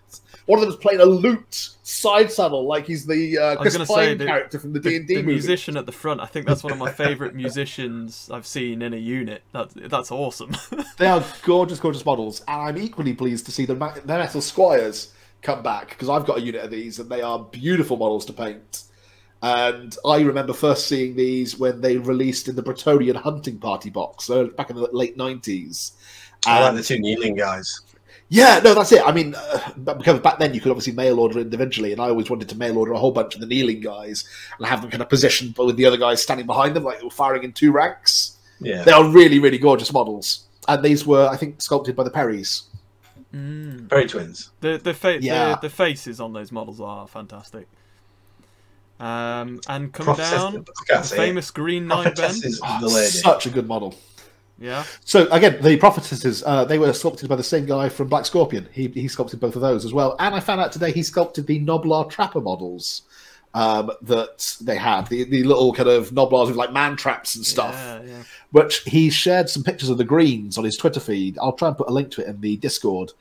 One of them's playing a lute side saddle, like he's the Chris Pine character from the D&D movie. The musician at the front, I think that's one of my favourite musicians I've seen in a unit. That's awesome. They are gorgeous, gorgeous models, and I'm equally pleased to see the metal squires come back, because I've got a unit of these, and they are beautiful models to paint. And I remember first seeing these when they released in the Bretonian hunting party box, so back in the late 90s. I like the two kneeling guys. Yeah, no, that's it. I mean, because back then you could obviously mail order individually, and I always wanted to mail order a whole bunch of the kneeling guys and have them kind of positioned with the other guys standing behind them, like they were firing in two ranks. Yeah. They are really, really gorgeous models. And these were, I think, sculpted by the Perrys. Mm. Perry twins. The faces on those models are fantastic. And come down, the famous Green Knight, Ben. Such a good model. Yeah. So again, the prophetesses, they were sculpted by the same guy from Black Scorpion. He sculpted both of those as well. And I found out today he sculpted the Noblar Trapper models. that they had, the little kind of knoblars with like man traps and stuff, which he shared some pictures of the greens on his Twitter feed. I'll try and put a link to it in the Discord,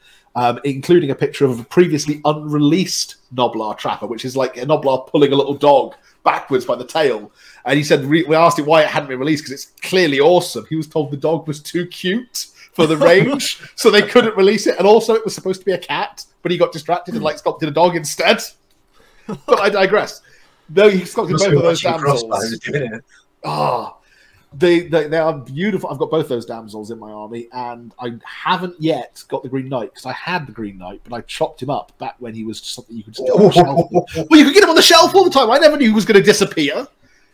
including a picture of a previously unreleased knoblar trapper, which is like a knoblar pulling a little dog backwards by the tail. And he said, we asked him why it hadn't been released because it's clearly awesome. He was told the dog was too cute for the range, so they couldn't release it. And also it was supposed to be a cat, but he got distracted and like sculpted a dog instead. But I digress. No, you sculpted both of those damsels. Oh, they are beautiful. I've got both those damsels in my army, and I haven't yet got the Green Knight because I had the Green Knight, but I chopped him up back when he was something you could just get on the shelf. Well, you could get him on the shelf all the time. I never knew he was going to disappear.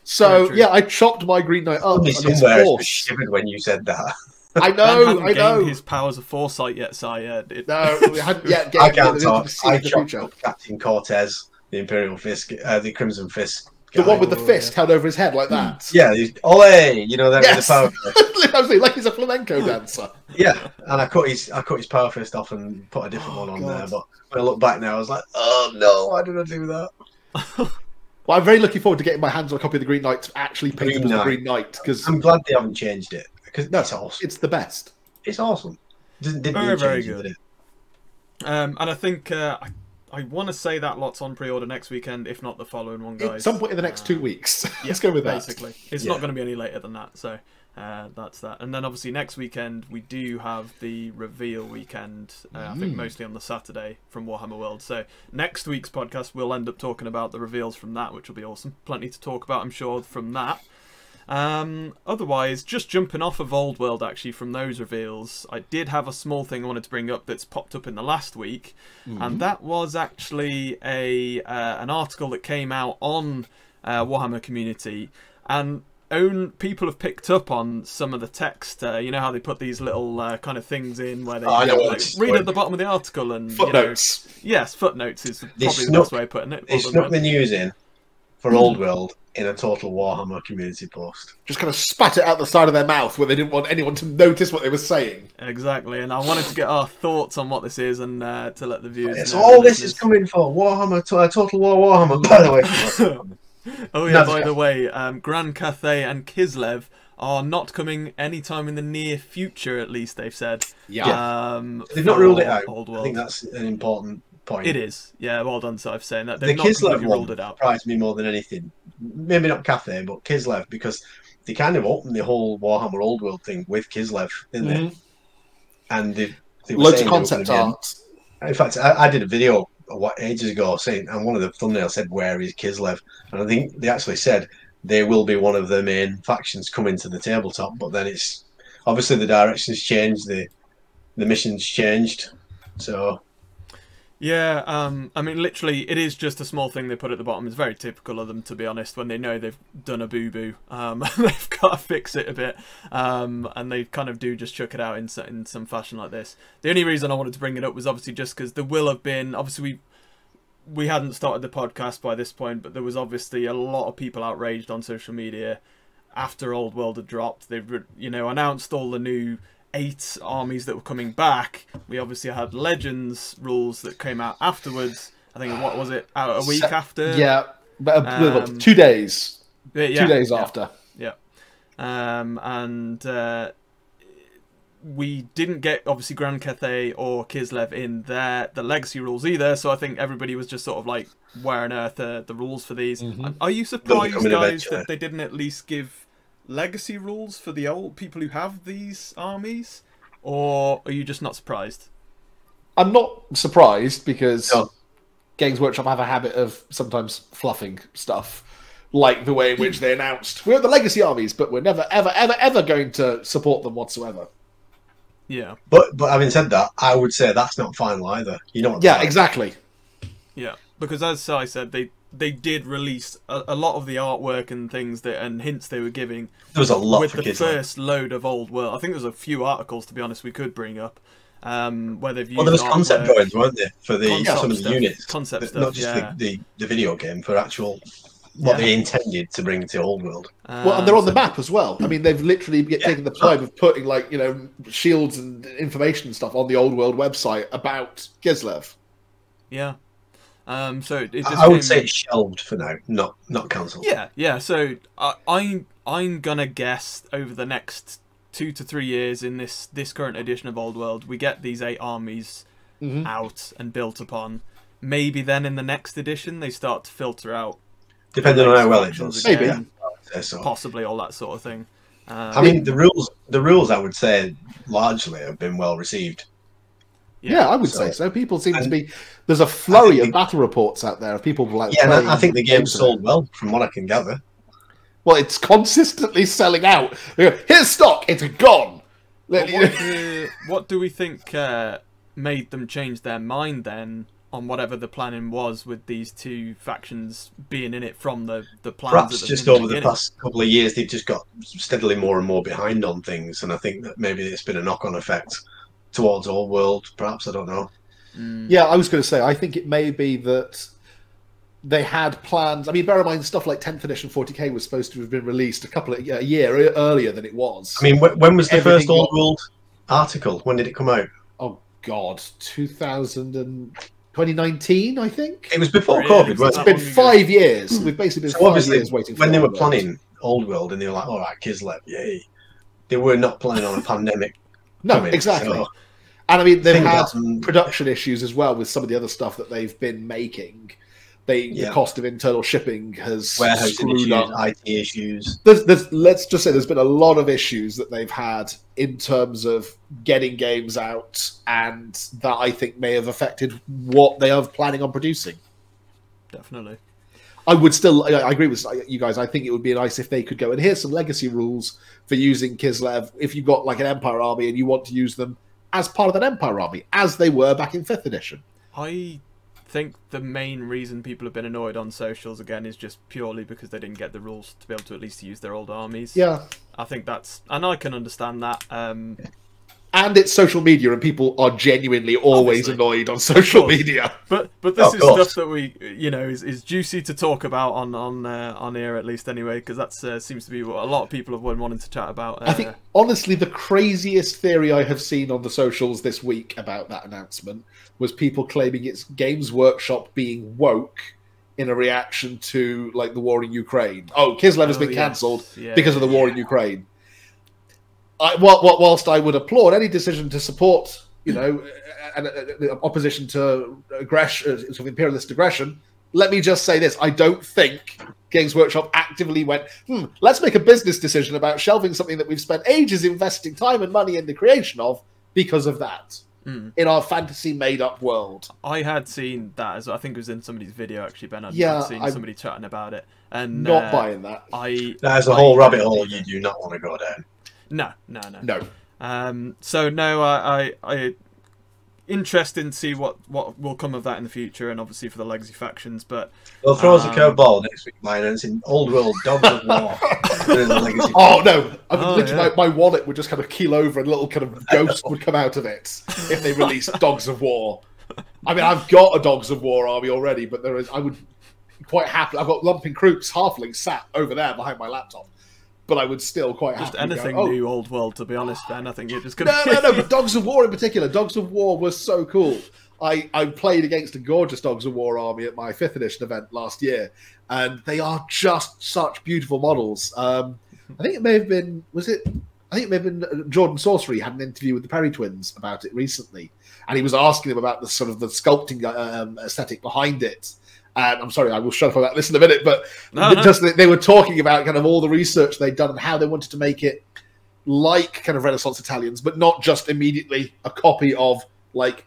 So yeah, I chopped my Green Knight up. Shivered when you said that. I know, I know. His powers of foresight yet, Sire. No, we hadn't yet. I can't talk. I chopped up Captain Cortez. The Imperial Fisk, the Crimson Fisk. The one with the fist held over his head like that. Yeah, Olé! You know that with the power fist. Like he's a flamenco dancer. Yeah, and I cut his power fist off and put a different one on there. But when I look back now, I was like, oh no, why did I do that? Well, I'm very looking forward to getting my hands on a copy of the Green Knight to actually paint him as a Green Knight. Cause I'm glad they haven't changed it. Because no, it's awesome. It's the best. It's awesome. Didn't very, very good. It? And I think... I want to say that lot's on pre-order next weekend, if not the following one, guys. At some point in the next 2 weeks. Yeah, let's go with that. Basically, it's not going to be any later than that. So that's that. And then obviously next weekend we do have the reveal weekend. I think mostly on the Saturday from Warhammer World. So next week's podcast we'll end up talking about the reveals from that, which will be awesome. Plenty to talk about, I'm sure, from that. Otherwise, just jumping off of Old World actually from those reveals, I did have a small thing I wanted to bring up that's popped up in the last week, and that was actually a an article that came out on Warhammer Community, and people have picked up on some of the text. You know how they put these little kind of things in where they read at the bottom of the article and footnotes. You know, yes, footnotes is probably the best way of putting it. They snuck the news in for Old World in a total Warhammer community post. Just kind of spat it out the side of their mouth where they didn't want anyone to notice what they were saying. Exactly, and I wanted to get our thoughts on what this is and to let the viewers know. All this is coming for Warhammer, Total War Warhammer, by the way. Oh yeah, by the way, Grand Cathay and Kislev are not coming anytime in the near future, at least, they've said. Yeah. They've not ruled it out. I think that's an important... point. It is, yeah. Well done, so I've saying that they've the Kislev one ruled it out. Surprised me more than anything. Maybe not Cathay, but Kislev, because they kind of opened the whole Warhammer Old World thing with Kislev, didn't they? And they loads of concept art. In fact, I did a video ages ago saying, and one of the thumbnails said, "Where is Kislev?" And I think they actually said they will be one of the main factions coming to the tabletop. But then it's obviously the direction's changed, the mission's changed, so. Yeah, I mean, literally, it is just a small thing they put at the bottom. It's very typical of them, to be honest, when they know they've done a boo-boo. They've got to fix it a bit, and they kind of do just chuck it out in some fashion like this. The only reason I wanted to bring it up was obviously just because there will have been... Obviously, we hadn't started the podcast by this point, but there was obviously a lot of people outraged on social media after Old World had dropped. They've, you know, announced all the new... 8 armies that were coming back. We obviously had Legends rules that came out afterwards. I think, what was it, a week after? Yeah, but 2 days. Yeah, 2 days after. Yeah. And we didn't get, obviously, Grand Cathay or Kislev in the Legacy rules either, so I think everybody was just sort of like, where on earth are the rules for these? Are you surprised, guys, that they didn't at least give... Legacy rules for the old people who have these armies, or are you just not surprised? I'm not surprised because Games Workshop have a habit of sometimes fluffing stuff, like the way in which they announced we're the Legacy armies, but we're never, ever, ever, ever going to support them whatsoever. Yeah, but having said that, I would say that's not final either. You know what? Yeah, exactly. Yeah, because as I said, they did release a lot of the artwork and things that and hints they were giving. There was a lot with the first load of Old World. I think there's a few articles, to be honest, we could bring up where they've used. Well, there was concept drawings, weren't there, for the some of the units, concept stuff, not just the video game, for actual what they intended to bring to Old World. Well, and they're on the map as well. I mean, they've literally taken the time of putting, like, you know, shields and information and stuff on the Old World website about Kislev. Yeah. So it's just I would say it's shelved for now, not cancelled. Yeah, yeah. So I'm gonna guess over the next 2 to 3 years in this current edition of Old World, we get these 8 armies out and built upon. Maybe then in the next edition they start to filter out. Depending on how well it does, maybe, possibly all that sort of thing. I mean, the rules I would say largely have been well received. Yeah, I would say so. People seem to be. There's a flurry of battle reports out there of people like. Yeah, and I think the game sold well, from what I can gather. Well, it's consistently selling out. Here's stock; it's gone. Well, what do we think made them change their mind then on whatever the planning was with these 2 factions being in it from the plans? Perhaps just over the past couple of years, they've just got steadily more and more behind on things, and I think that maybe it's been a knock-on effect towards Old World, perhaps, I don't know. Yeah, I was going to say, I think it may be that they had plans. I mean, bear in mind, stuff like 10th edition 40k was supposed to have been released a year earlier than it was. I mean, when was the first Old World article? When did it come out? Oh, God, 2019, I think? It was before COVID. It's been 5 years. We've basically been 5 years waiting for when they were planning Old World, and they were like, all right, Kislev, yay. They were not planning on a pandemic. No, exactly. So, and I mean, they've had production issues as well with some of the other stuff that they've been making. The cost of internal shipping has screwed up. IT issues. Let's just say there's been a lot of issues that they've had in terms of getting games out, and that I think may have affected what they are planning on producing. Definitely. I agree with you guys. I think it would be nice if they could go, and here's some legacy rules for using Kislev if you've got like an Empire army and you want to use them as part of an Empire army, as they were back in 5th edition. I think the main reason people have been annoyed on socials again is just purely because they didn't get the rules to be able to at least use their old armies. Yeah. I think that's, and I can understand that. And it's social media, and people are genuinely always annoyed on social media. But this is stuff that we, you know, is juicy to talk about on here at least anyway, because that seems to be what a lot of people have been wanting to chat about. I think honestly the craziest theory I have seen on the socials this week about that announcement was people claiming it's Games Workshop being woke in a reaction to like the war in Ukraine. Oh, Kislev has been cancelled because of the war in Ukraine. Whilst I would applaud any decision to support, you know, an opposition to aggression, to imperialist aggression, let me just say this: I don't think Games Workshop actively went, let's make a business decision about shelving something that we've spent ages investing time and money in the creation of because of that in our fantasy made-up world. I had seen that as well. I think it was in somebody's video actually, Ben. I'd seen somebody chatting about it, and not buying that. There's a whole rabbit hole you do not want to go down. No. So no, I interested to see what will come of that in the future, and obviously for the legacy factions. But they'll throw us a curveball next week, mine, and it's in Old World Dogs of War. Oh no! I mean, literally, my wallet would just kind of keel over, and a little kind of ghost would come out of it if they released Dogs of War. I mean, I've got a Dogs of War army already, but I would quite happily. I've got Lumping Croops halflings sat over there behind my laptop. But I would still quite happily go, anything new Old World, to be honest, Ben. I think you're just going to... No, but Dogs of War in particular. Dogs of War was so cool. I played against a gorgeous Dogs of War army at my 5th edition event last year, and they are just such beautiful models. I think it may have been... I think it may have been Jordan Sorcery had an interview with the Perry Twins about it recently, and he was asking him about the sort of the sculpting aesthetic behind it. And I'm sorry, I will shut up on that list in a minute, but they were talking about kind of all the research they'd done and how they wanted to make it like kind of Renaissance Italians, but not just immediately a copy of like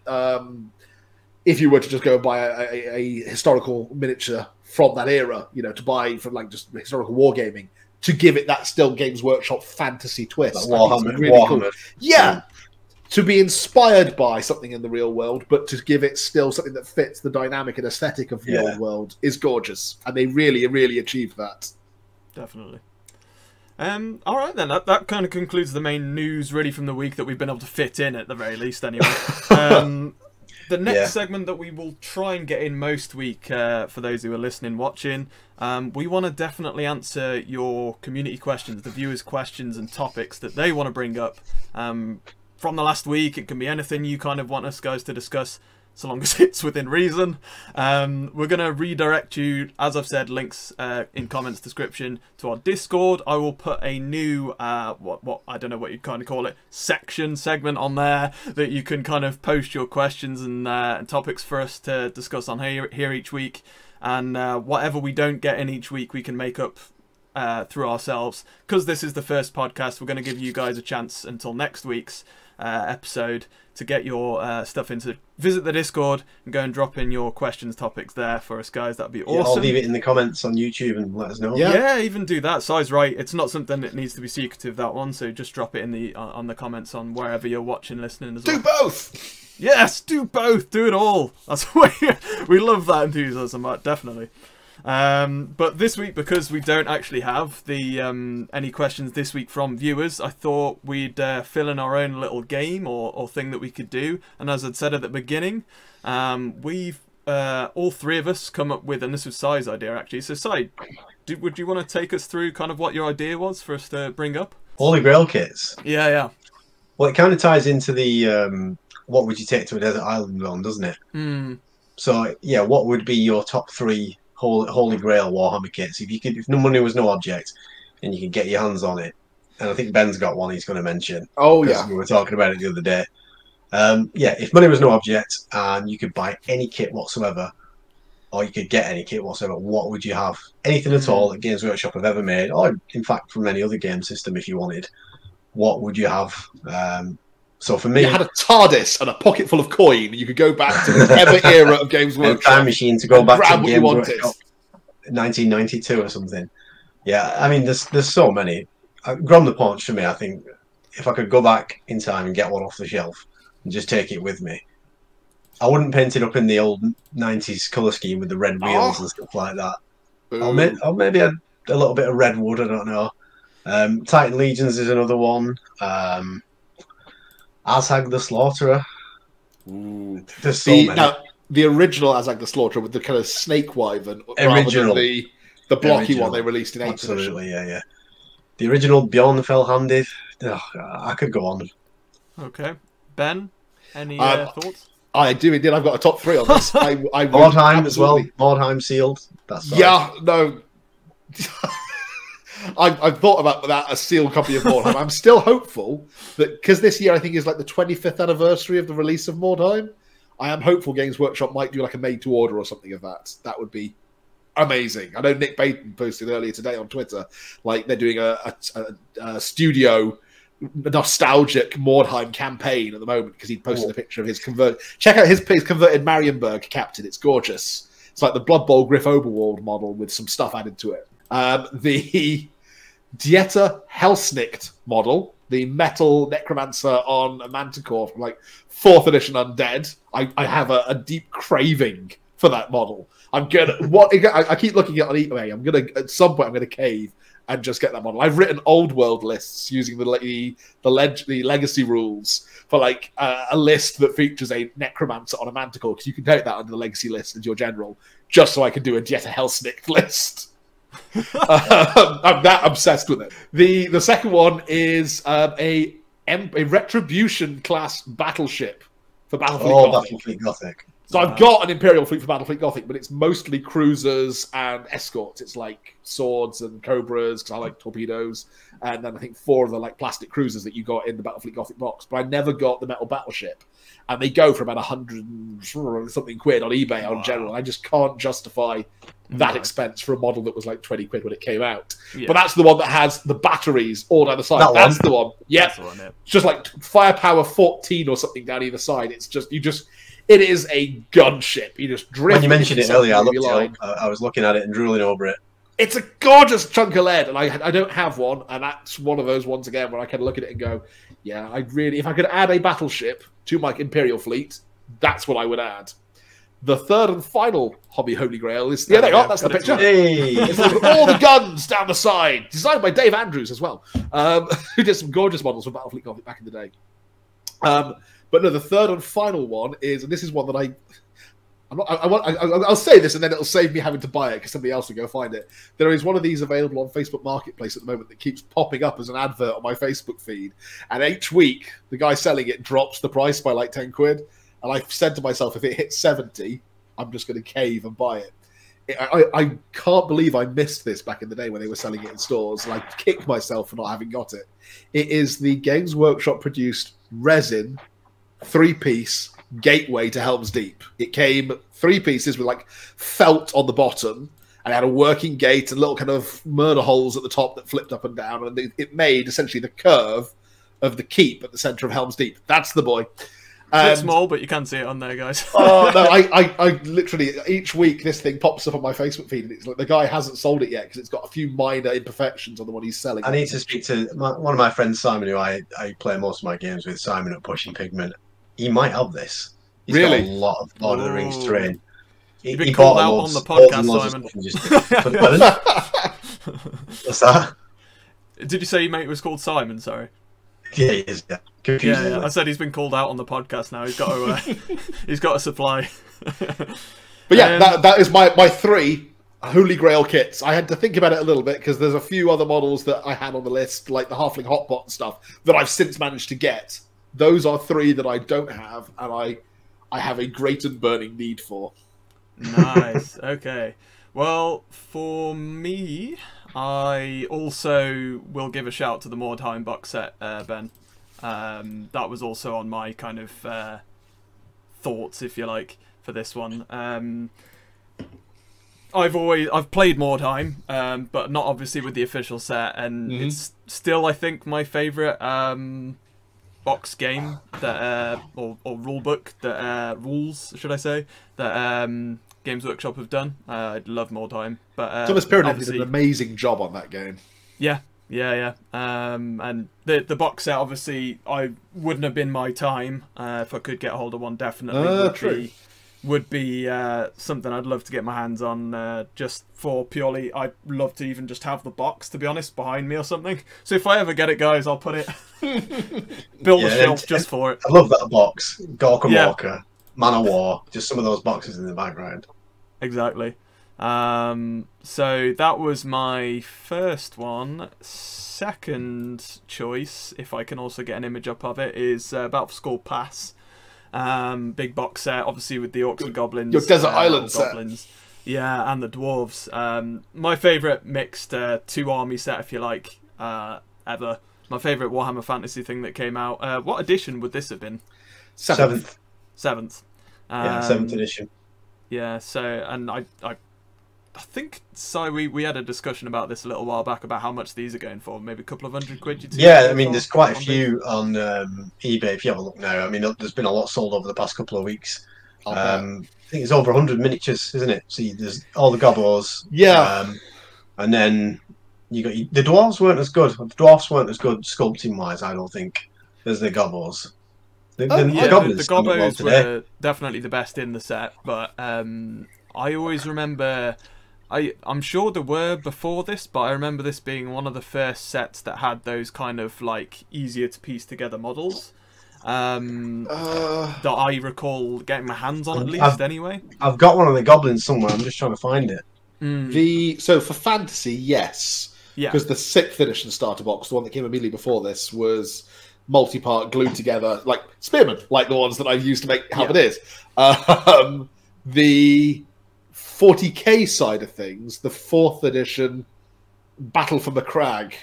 if you were to just go and buy a historical miniature from that era, you know, to buy from like just historical wargaming, to give it that still Games Workshop fantasy twist. Like Warhammer, really cool. Yeah. To be inspired by something in the real world, but to give it still something that fits the dynamic and aesthetic of the old world is gorgeous. And they really, really achieved that. Definitely. All right, then. That kind of concludes the main news, really, from the week that we've been able to fit in, at the very least, anyway. The next segment that we will try and get in most week, for those who are listening, watching, we want to definitely answer your community questions, the viewers' questions and topics that they want to bring up. From the last week, it can be anything you kind of want us guys to discuss. so long as it's within reason. We're going to redirect you, as I've said, links in comments, description, to our Discord. I will put a new, I don't know what you'd kind of call it, segment on there that you can kind of post your questions and topics for us to discuss on here each week. And whatever we don't get in each week, we can make up through ourselves. Because this is the first podcast, we're going to give you guys a chance until next week's episode to get your stuff into. Visit the Discord and go and drop in your questions, topics there for us, guys. That'd be awesome. I'll leave it in the comments on YouTube and let us know. Yeah, even do that. Size right, it's not something that needs to be secretive, that one, so just drop it in the on the comments on wherever you're watching, listening as well. Do both. Yes, do both, do it all. That's why we love that enthusiasm, Mark, definitely. But this week, because we don't actually have the any questions this week from viewers, I thought we'd fill in our own little game or thing that we could do. And as I'd said at the beginning, we've all three of us come up with, and this was Sai's idea actually. So Sai, would you want to take us through kind of what your idea was for us to bring up? Holy Grail kits. Yeah, yeah. Well, it kind of ties into the what would you take to a desert island on, doesn't it? Mm. So yeah, what would be your top three Holy Grail Warhammer kits if you could, if money was no object and you could get your hands on it? And I think Ben's got one he's going to mention. Oh yeah, we were talking about it the other day. Yeah, if money was no object and you could buy any kit whatsoever, or you could get any kit whatsoever, what would you have? Anything at all that Games Workshop have ever made, or in fact from any other game system if you wanted, what would you have? So for me, you had a TARDIS and a pocket full of coin. You could go back to whatever era of Games Workshop. A time machine to go back to Games Workshop 1992 or something. Yeah, I mean, there's so many. Grom the Paunch for me, I think, if I could go back in time and get one off the shelf and just take it with me, I wouldn't paint it up in the old 90s colour scheme with the red wheels and stuff like that. Or maybe a little bit of red wood, I don't know. Titan Legions is another one. Azhag the Slaughterer. Ooh. There's so many. Now, the original Azhag the Slaughterer with the kind of snake wyvern, original, rather than the blocky one they released in 8th edition. Absolutely, yeah, yeah. The original Bjorn Fellhanded. Oh, I could go on. Okay. Ben, any thoughts? I do indeed. I've got a top three on this. I Mordheim as well. Mordheim sealed. That's right. Yeah, no. I've thought about that, a sealed copy of Morehammer. I'm still hopeful that, because this year I think is like the 25th anniversary of the release of Morehammer, I am hopeful Games Workshop might do like a made-to-order or something of that. That would be amazing. I know Nick Baton posted earlier today on Twitter, like they're doing a studio nostalgic Mordheim campaign at the moment, because he posted a picture of his converted. Check out his converted Marienburg captain. It's gorgeous. It's like the Blood Bowl Griff Oberwald model with some stuff added to it. The Dieta Helsnicht model, the metal necromancer on a manticore from like 4th edition Undead. I have a deep craving for that model. I'm gonna I keep looking at it on eBay. I'm gonna at some point I'm gonna cave and just get that model. I've written Old World lists using the legacy rules for like a list that features a necromancer on a manticore, because you can take that under the legacy list as your general, just so I can do a Dieta Helsnicht list. I'm that obsessed with it. The second one is a Retribution class battleship for Battlefleet Gothic. Battlefleet Gothic. So I've got an Imperial fleet for Battlefleet Gothic, but it's mostly cruisers and escorts. It's like swords and cobras, because I like torpedoes, and then I think 4 of the like plastic cruisers that you got in the Battlefleet Gothic box. But I never got the metal battleship, and they go for about 100 and something quid on eBay on general. I just can't justify that expense for a model that was like 20 quid when it came out. Yeah. But that's the one that has the batteries all down the side. That's the one. Yeah, that's the one, yeah. Just like firepower 14 or something down either side. It's just it is a gunship. You just drift. When you mentioned it earlier, I was looking at it and drooling over it. It's a gorgeous chunk of lead, and I don't have one, and that's one of those ones again where I kind of look at it and go, yeah, I really, if I could add a battleship to my Imperial fleet, that's what I would add. The third and final hobby Holy Grail is there. That's the picture. It's like all the guns down the side, designed by Dave Andrews as well, who did some gorgeous models for Battlefleet Gothic back in the day. But no, the third and final one is, and this is one that I'll say this, and then it'll save me having to buy it because somebody else will go find it. There is one of these available on Facebook Marketplace at the moment that keeps popping up as an advert on my Facebook feed, and each week the guy selling it drops the price by like 10 quid. And I said to myself, if it hits 70, I'm just going to cave and buy it. I can't believe I missed this back in the day when they were selling it in stores, and I kicked myself for not having got it. It is the Games Workshop produced resin three-piece gateway to Helm's Deep. It came three pieces with like felt on the bottom, and it had a working gate and little kind of murder holes at the top that flipped up and down, and it made essentially the curve of the keep at the centre of Helm's Deep. That's the boy. It's small, but you can see it on there, guys. Oh, no, I literally, each week this thing pops up on my Facebook feed, and it's like the guy hasn't sold it yet because it's got a few minor imperfections on the one he's selling. I need to speak to one of my friends, Simon, who I play most of my games with, Simon at Pushing Pigment. He might have this. He's really? Got a lot of Lord of the Rings terrain. You've been called out on the podcast, Simon. What's that? Did you say your mate was called Simon? Sorry. Yeah, he is. Yeah. Yeah, I said he's been called out on the podcast now. He's got to, he's got a supply. But yeah, that is my three Holy Grail kits. I had to think about it a little bit because there's a few other models that I had on the list, like the Halfling Hotbot stuff, that I've since managed to get. Those are three that I don't have, and I have a great and burning need for. Nice. Okay. Well, for me, I also will give a shout to the Mordheim box set, Ben. That was also on my kind of thoughts, if you like, for this one. I've played Mordheim, but not obviously with the official set, and it's still, I think, my favourite. Box game that or rule book that rules, should I say, that Games Workshop have done. I love Mordheim, but Thomas Piridon did an amazing job on that game. Yeah. And the box set, obviously, I wouldn't have been my time if I could get hold of one. Definitely would be something I'd love to get my hands on, just for purely, I'd love to even just have the box, to be honest, behind me or something. So if I ever get it, guys, I'll put it, build a shelf just for it. I love that box. Gorka Walker, Man of War, just some of those boxes in the background. Exactly. So that was my first one. Second choice, if I can also get an image up of it, is Battle for Skull Pass. Big box set, obviously, with the Orcs and Goblins. Your Desert Island goblins set. Yeah, and the Dwarves. My favourite mixed two-army set, if you like, ever. My favourite Warhammer Fantasy thing that came out. What edition would this have been? 7th. 7th. Yeah, 7th edition. Yeah, so, and I think, so we had a discussion about this a little while back about how much these are going for. Maybe a couple of £100. Yeah, I mean, there's quite a few on eBay if you have a look now. I mean, there's been a lot sold over the past couple of weeks. I think it's over 100 miniatures, isn't it? See, there's all the gobos. Yeah. And then you got the dwarves weren't as good. The dwarves weren't as good sculpting wise, I don't think, as the gobos. The gobos were definitely the best in the set, but I always remember. I'm sure there were before this, but I remember this being one of the first sets that had those kind of like easier to piece together models that I recall getting my hands on, at least. I've got one of the goblins somewhere. I'm just trying to find it. So for Fantasy, yes, because the 6th edition starter box, the one that came immediately before this, was multi-part glued together like spearmen, like the ones that I've used to make Halberd is. The 40k side of things, the 4th edition Battle for Macrag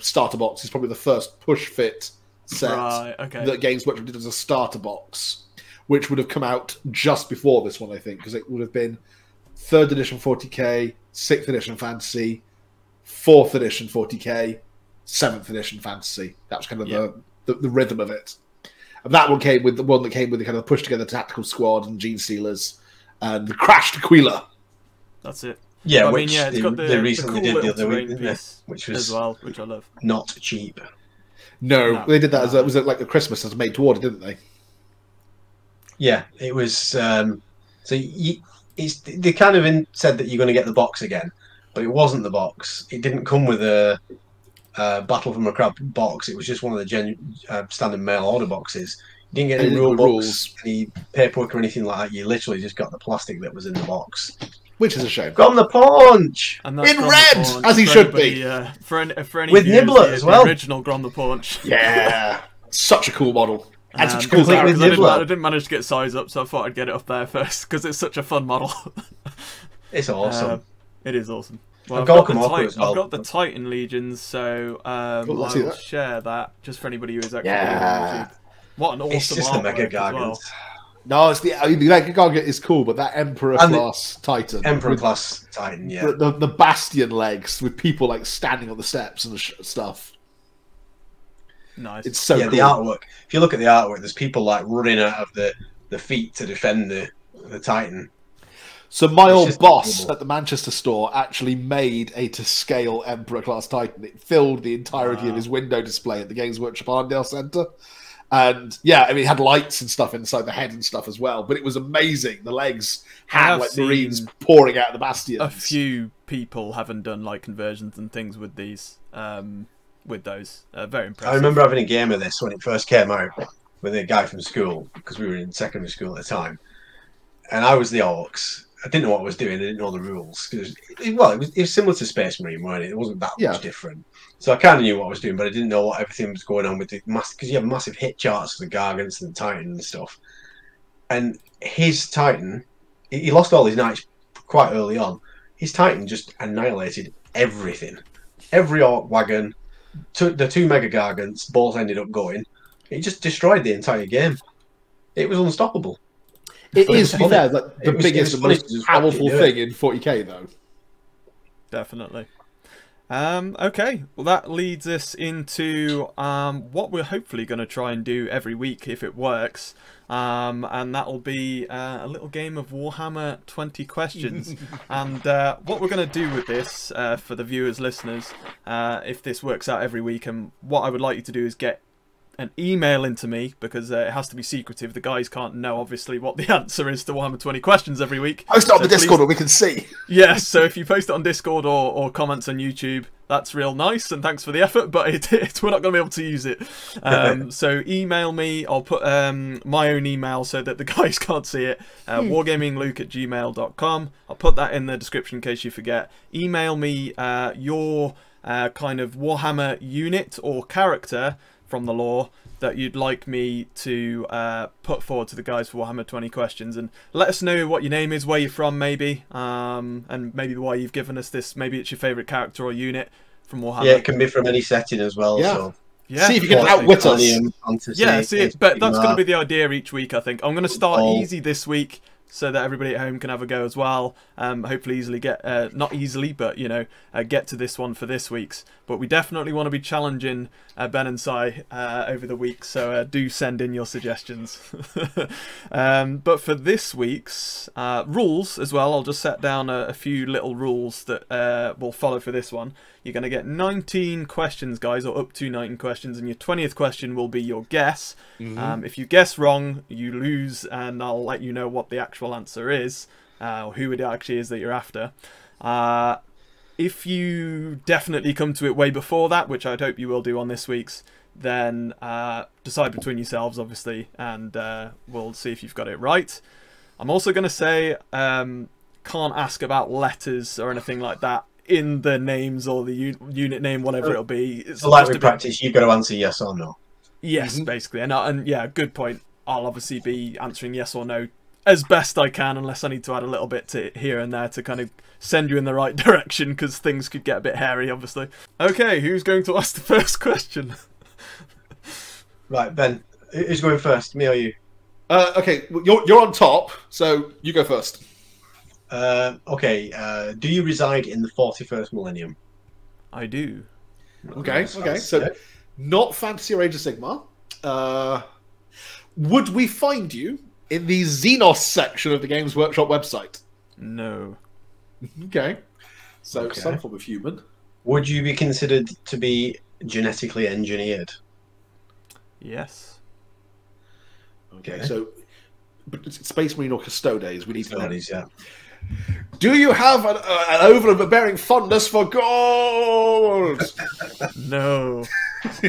starter box is probably the first push fit set that Games Workshop did as a starter box, which would have come out just before this one, I think, because it would have been 3rd edition 40k, 6th edition Fantasy, 4th edition 40k, 7th edition Fantasy. That was kind of the rhythm of it. And that one came with the one that came with the kind of push together Tactical Squad and Gene Stealers. And the Crashed Aquila. That's it. Yeah, I mean, it's got they recently did the other week, didn't they? Which was as well, which I love. Not cheap. No, they did that as was it like a Christmas as made to order, didn't they? Yeah, it was. So they kind of said that you're going to get the box again, but it wasn't the box. It didn't come with a Battle from a Crab box. It was just one of the standard mail order boxes. You didn't get any rule books, any paperwork or anything like that. You literally just got the plastic that was in the box. Which is a shame. Grom the Paunch! In red! As he should be. For any with Nibbler as well. The original Grom the Paunch. Yeah. Such a cool model. That's a cool card. I didn't manage to get size up, so I thought I'd get it up there first because it's such a fun model. It's awesome. It is awesome. Well, I've got the Titan Legions, so I'll share that just for anybody who is actually. Yeah. What an awesome! It's just the Mega Gargants. No, it's the Mega Gargant is cool, but that Emperor class Titan, yeah, the bastion legs with people like standing on the steps and stuff. Nice. It's so cool. The artwork. If you look at the artwork, there's people like running out of the feet to defend the Titan. So my old boss at the Manchester store actually made a to-scale Emperor-class Titan. It filled the entirety of his window display at the Games Workshop Arndale Centre. And, yeah, I mean, it had lights and stuff inside the head and stuff as well. But it was amazing. The legs had, like, Marines pouring out of the bastions. A few people haven't done, like, conversions and things with these, with those. Very impressive. I remember having a game of this when it first came out with a guy from school, because we were in secondary school at the time. And I was the Orcs. I didn't know what I was doing. I didn't know the rules. It was similar to Space Marine, wasn't it? It wasn't that much different. So I kind of knew what I was doing, but I didn't know what everything was going on with the mass, because you have massive hit charts for the Gargants and the Titan and stuff. And his Titan, he lost all his knights quite early on. His Titan just annihilated everything. Every Orc wagon, the two Mega Gargants, both ended up going. It just destroyed the entire game. It was unstoppable. It is, to be fair, like, the biggest and most powerful thing in 40k, though. Definitely. Okay, well, that leads us into what we're hopefully going to try and do every week, if it works. And that'll be a little game of Warhammer 20 questions. And what we're going to do with this, for the viewers, listeners, if this works out every week, and what I would like you to do is get an email into me, because it has to be secretive. The guys can't know, obviously, what the answer is to Warhammer 20 questions every week. Post it on the Discord, or we can see. Yes, so if you post it on Discord or comments on YouTube, that's real nice, and thanks for the effort, but we're not going to be able to use it. So email me. I'll put my own email so that the guys can't see it. wargamingluke@gmail.com. I'll put that in the description in case you forget. Email me your kind of Warhammer unit or character from the lore that you'd like me to put forward to the guys for Warhammer 20 questions, and let us know what your name is, where you're from, maybe, and maybe why you've given us this. Maybe it's your favorite character or unit from Warhammer. Yeah, it can be from any setting as well. Yeah, so. Yeah. See if you can outwit us. Yeah, see it, but that's going to be the idea each week. I think I'm going to start easy this week, so that everybody at home can have a go as well. Hopefully easily get, not easily, but, you know, get to this one for this week's. But we definitely want to be challenging Ben and Si over the week, so do send in your suggestions. But for this week's rules as well, I'll just set down a few little rules that will follow for this one. You're going to get 19 questions, guys, or up to 19 questions, and your 20th question will be your guess. If you guess wrong, you lose, and I'll let you know what the actual answer is, or who it actually is that you're after. If you definitely come to it way before that, which I'd hope you will do on this week's, then decide between yourselves, obviously, and we'll see if you've got it right. I'm also going to say can't ask about letters or anything like that in the names or the unit name, whatever it'll be. It's like with practice, you've got to answer yes or no. Yes, basically. And yeah, good point. I'll obviously be answering yes or no as best I can, unless I need to add a little bit to here and there to kind of send you in the right direction, because things could get a bit hairy, obviously. Okay, who's going to ask the first question? Right, Ben, who's going first, me or you? Okay, well, you're on top, so you go first. Okay, do you reside in the 41st millennium? I do. Okay, okay, so not Fantasy or Age of Sigmar. Would we find you in the Xenos section of the Games Workshop website? No. Okay. So some form of human. Would you be considered to be genetically engineered? Yes. Okay, so but Space Marine or Custodes, we need to know. Yeah. Do you have an overbearing fondness for gold? No.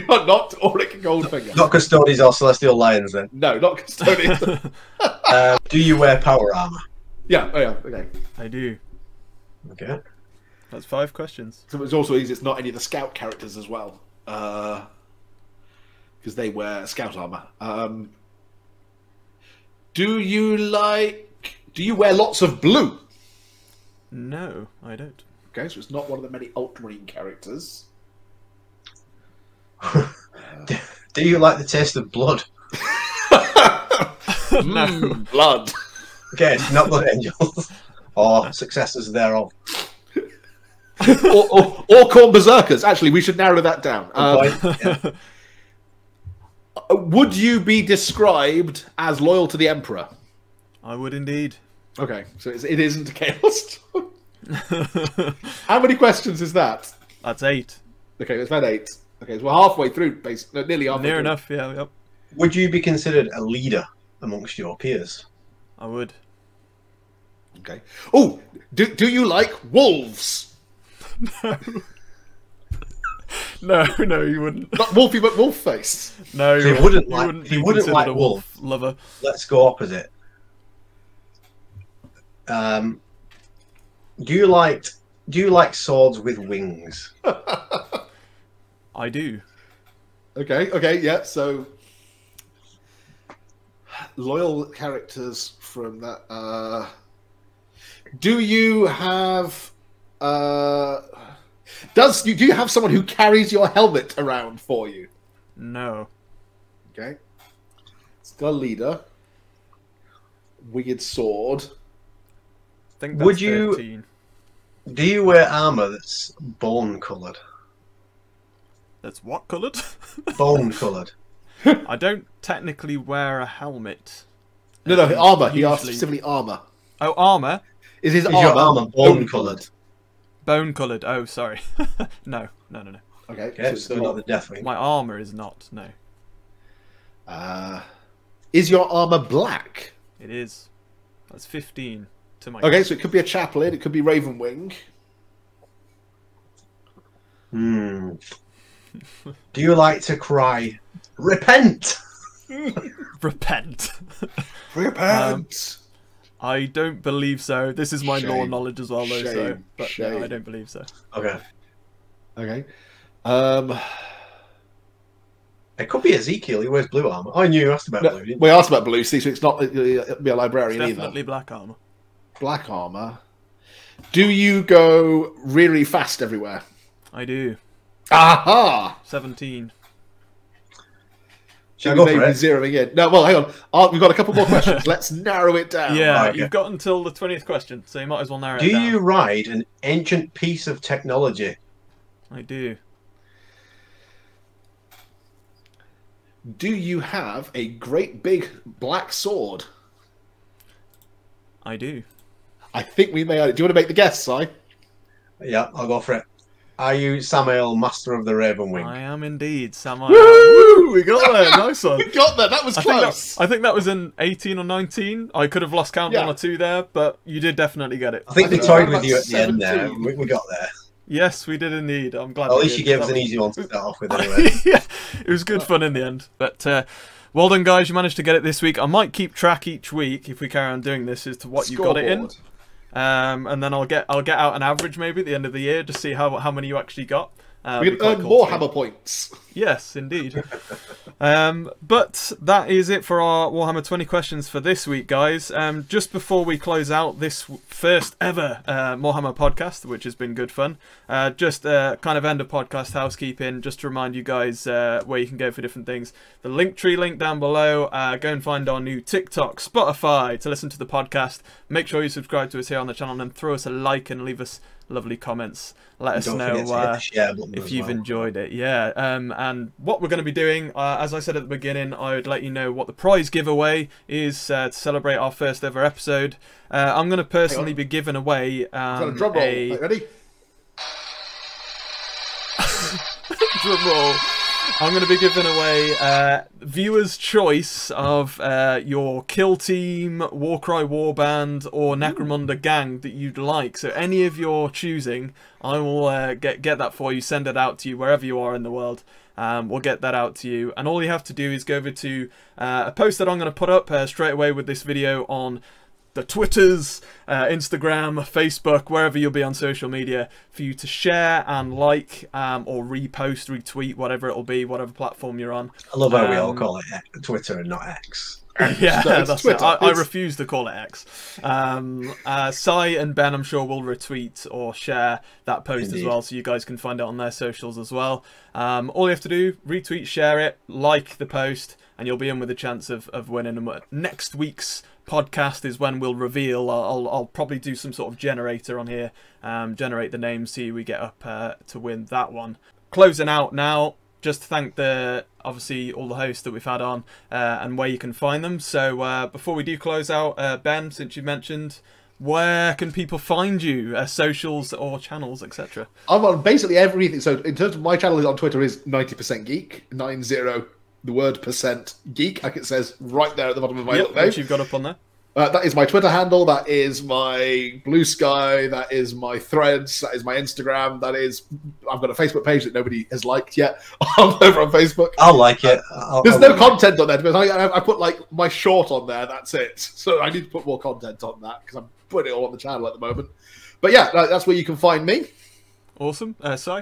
Not Ulrich Goldfinger. Not Custodes or Celestial Lions, then. No, not Custodes. Do you wear power armor? Yeah. Oh, yeah. Okay. I do. Okay. That's 5 questions. So it's also easy. It's not any of the scout characters as well. because they wear scout armor. Do you wear lots of blue? No, I don't. Okay, so it's not one of the many Ultramarine characters. Do you like the taste of blood? No. Blood. Okay, it's not blood angels. Or successors thereof. or corn berserkers. Actually, we should narrow that down. Yeah. Would you be described as loyal to the Emperor? I would indeed. Okay, so it isn't a chaos. How many questions is that? That's 8. Okay, it's about 8. Okay, so we're halfway through, basically, nearly halfway. Near enough, yeah. Yep. Would you be considered a leader amongst your peers? I would. Okay. Oh, do you like wolves? No. No, you wouldn't. Not Wolfie, but Wolfface. No, so he wouldn't like a wolf lover. Let's go opposite. Do you like swords with wings? I do. Okay, yeah. So loyal characters from that. Do you have? Do you have someone who carries your helmet around for you? No. Okay. Skull leader. Weird sword. I think that's 13. Do you wear armor that's bone coloured? That's what coloured? Bone coloured. I don't technically wear a helmet. No, armor. Usually... He asked specifically armor. Oh, armor. Is your armor bone coloured? Bone coloured. Oh, sorry. No. Okay, so it's still not the Death Wing. My armor is not. No. Is your armor black? It is. That's 15 to my. Okay, guess. So it could be a chaplain. It could be Ravenwing. Hmm. Do you like to cry? Repent. Repent. Repent. I don't believe so. This is my lore knowledge as well, though. But no, I don't believe so. Okay. It could be Ezekiel. He wears blue armor. I knew you asked about blue. We asked about blue. See, so it's not. It'll be a librarian either. Definitely black armor. Black armor. Do you go really fast everywhere? I do. Aha! 17. Should we maybe zero again? No, well, hang on. We've got a couple more questions. Let's narrow it down. Yeah, okay. You've got until the 20th question, so you might as well narrow it down. Do you ride an ancient piece of technology? I do. Do you have a great big black sword? I do. I think we may... Do you want to make the guess, Si? Yeah, I'll go for it. Are you Samael, Master of the Ravenwing? I am indeed, Samael. Woo! We got there. Nice one. We got there. That was close. I think that was in 18 or 19. I could have lost count 1 or 2 there, but you did definitely get it. I think they toyed with you at the end there. We got there. Yes, we did indeed. I'm glad. At least you gave us an easy one to start off with anyway. Yeah, it was good fun in the end. But well done, guys. You managed to get it this week. I might keep track each week if we carry on doing this as to what you got it in. And then I'll get out an average maybe at the end of the year to see how many you actually got. We can earn more Hammer points. Yes, indeed. But that is it for our Warhammer 20 questions for this week, guys. Just before we close out this first ever Warhammer podcast, which has been good fun, just kind of end of podcast housekeeping, just to remind you guys where you can go for different things. The Linktree link down below. Go and find our new TikTok, Spotify to listen to the podcast. Make sure you subscribe to us here on the channel and then throw us a like and leave us lovely comments. Let us know if you've enjoyed it. Yeah. And what we're going to be doing, as I said at the beginning, I would let you know what the prize giveaway is to celebrate our first ever episode. I'm going to personally be giving away a drum roll. Ready? Drum roll. I'm going to be giving away viewers' choice of your kill team, Warcry warband, or Necromunda gang that you'd like. So any of your choosing, I will get that for you, send it out to you wherever you are in the world. We'll get that out to you, and all you have to do is go over to a post that I'm going to put up straight away with this video on the Twitters, Instagram, Facebook, wherever you'll be on social media, for you to share and like, or repost, retweet, whatever it'll be, whatever platform you're on. I love how we all call it Twitter and not X. Yeah, that's it. I refuse to call it X. Sai and Ben, I'm sure, will retweet or share that post as well, so you guys can find it on their socials as well. All you have to do, retweet, share it, like the post, and you'll be in with a chance of winning. Next week's podcast is when we'll reveal. I'll probably do some sort of generator on here, generate the names, see who we get up to win that one. Closing out now. Just thank obviously all the hosts that we've had on and where you can find them. So before we do close out, Ben, since you mentioned, where can people find you, socials or channels, etc.? I'm on basically everything. So in terms of my channel on Twitter is 90% geek, 90, the word percent geek. Like it says right there at the bottom of my little note. Which you've got up on there. That is my Twitter handle. That is my Blue Sky. That is my Threads. That is my Instagram. That is, I've got a Facebook page that nobody has liked yet. I'm over on Facebook. I'll like it. There's no content on there because I put like my short on there. That's it. So I need to put more content on that because I'm putting it all on the channel at the moment. But yeah, that's where you can find me. Awesome. Si?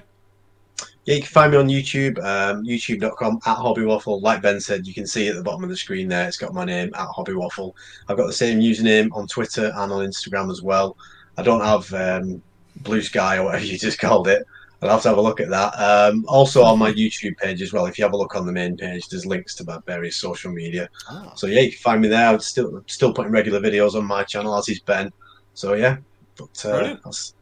Yeah, you can find me on YouTube, youtube.com at Hobby Waffle. Like Ben said, you can see at the bottom of the screen there, it's got my name at Hobby Waffle. I've got the same username on Twitter and on Instagram as well. I don't have Blue Sky or whatever you just called it. I'll have to have a look at that. Also on my YouTube page as well, if you have a look on the main page, there's links to my various social media. Oh. So yeah, you can find me there. I'm still putting regular videos on my channel, as is Ben. So yeah, but that's...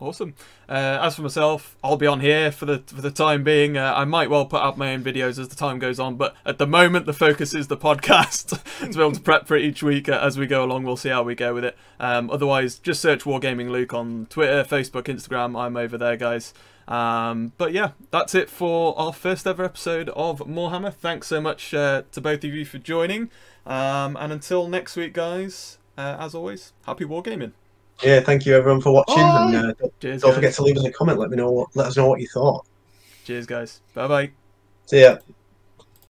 Awesome. As for myself, I'll be on here for the time being. I might well put up my own videos as the time goes on, but at the moment the focus is the podcast. To be able to prep for it each week as we go along, we'll see how we go with it. Otherwise, just search Wargaming Luke on Twitter, Facebook, Instagram. I'm over there, guys. But yeah, that's it for our first ever episode of Morehammer. Thanks so much to both of you for joining. And until next week, guys, as always, happy Wargaming. Yeah, thank you everyone for watching, and cheers, don't forget to leave us a comment. Let us know what you thought. Cheers, guys. Bye bye. See ya.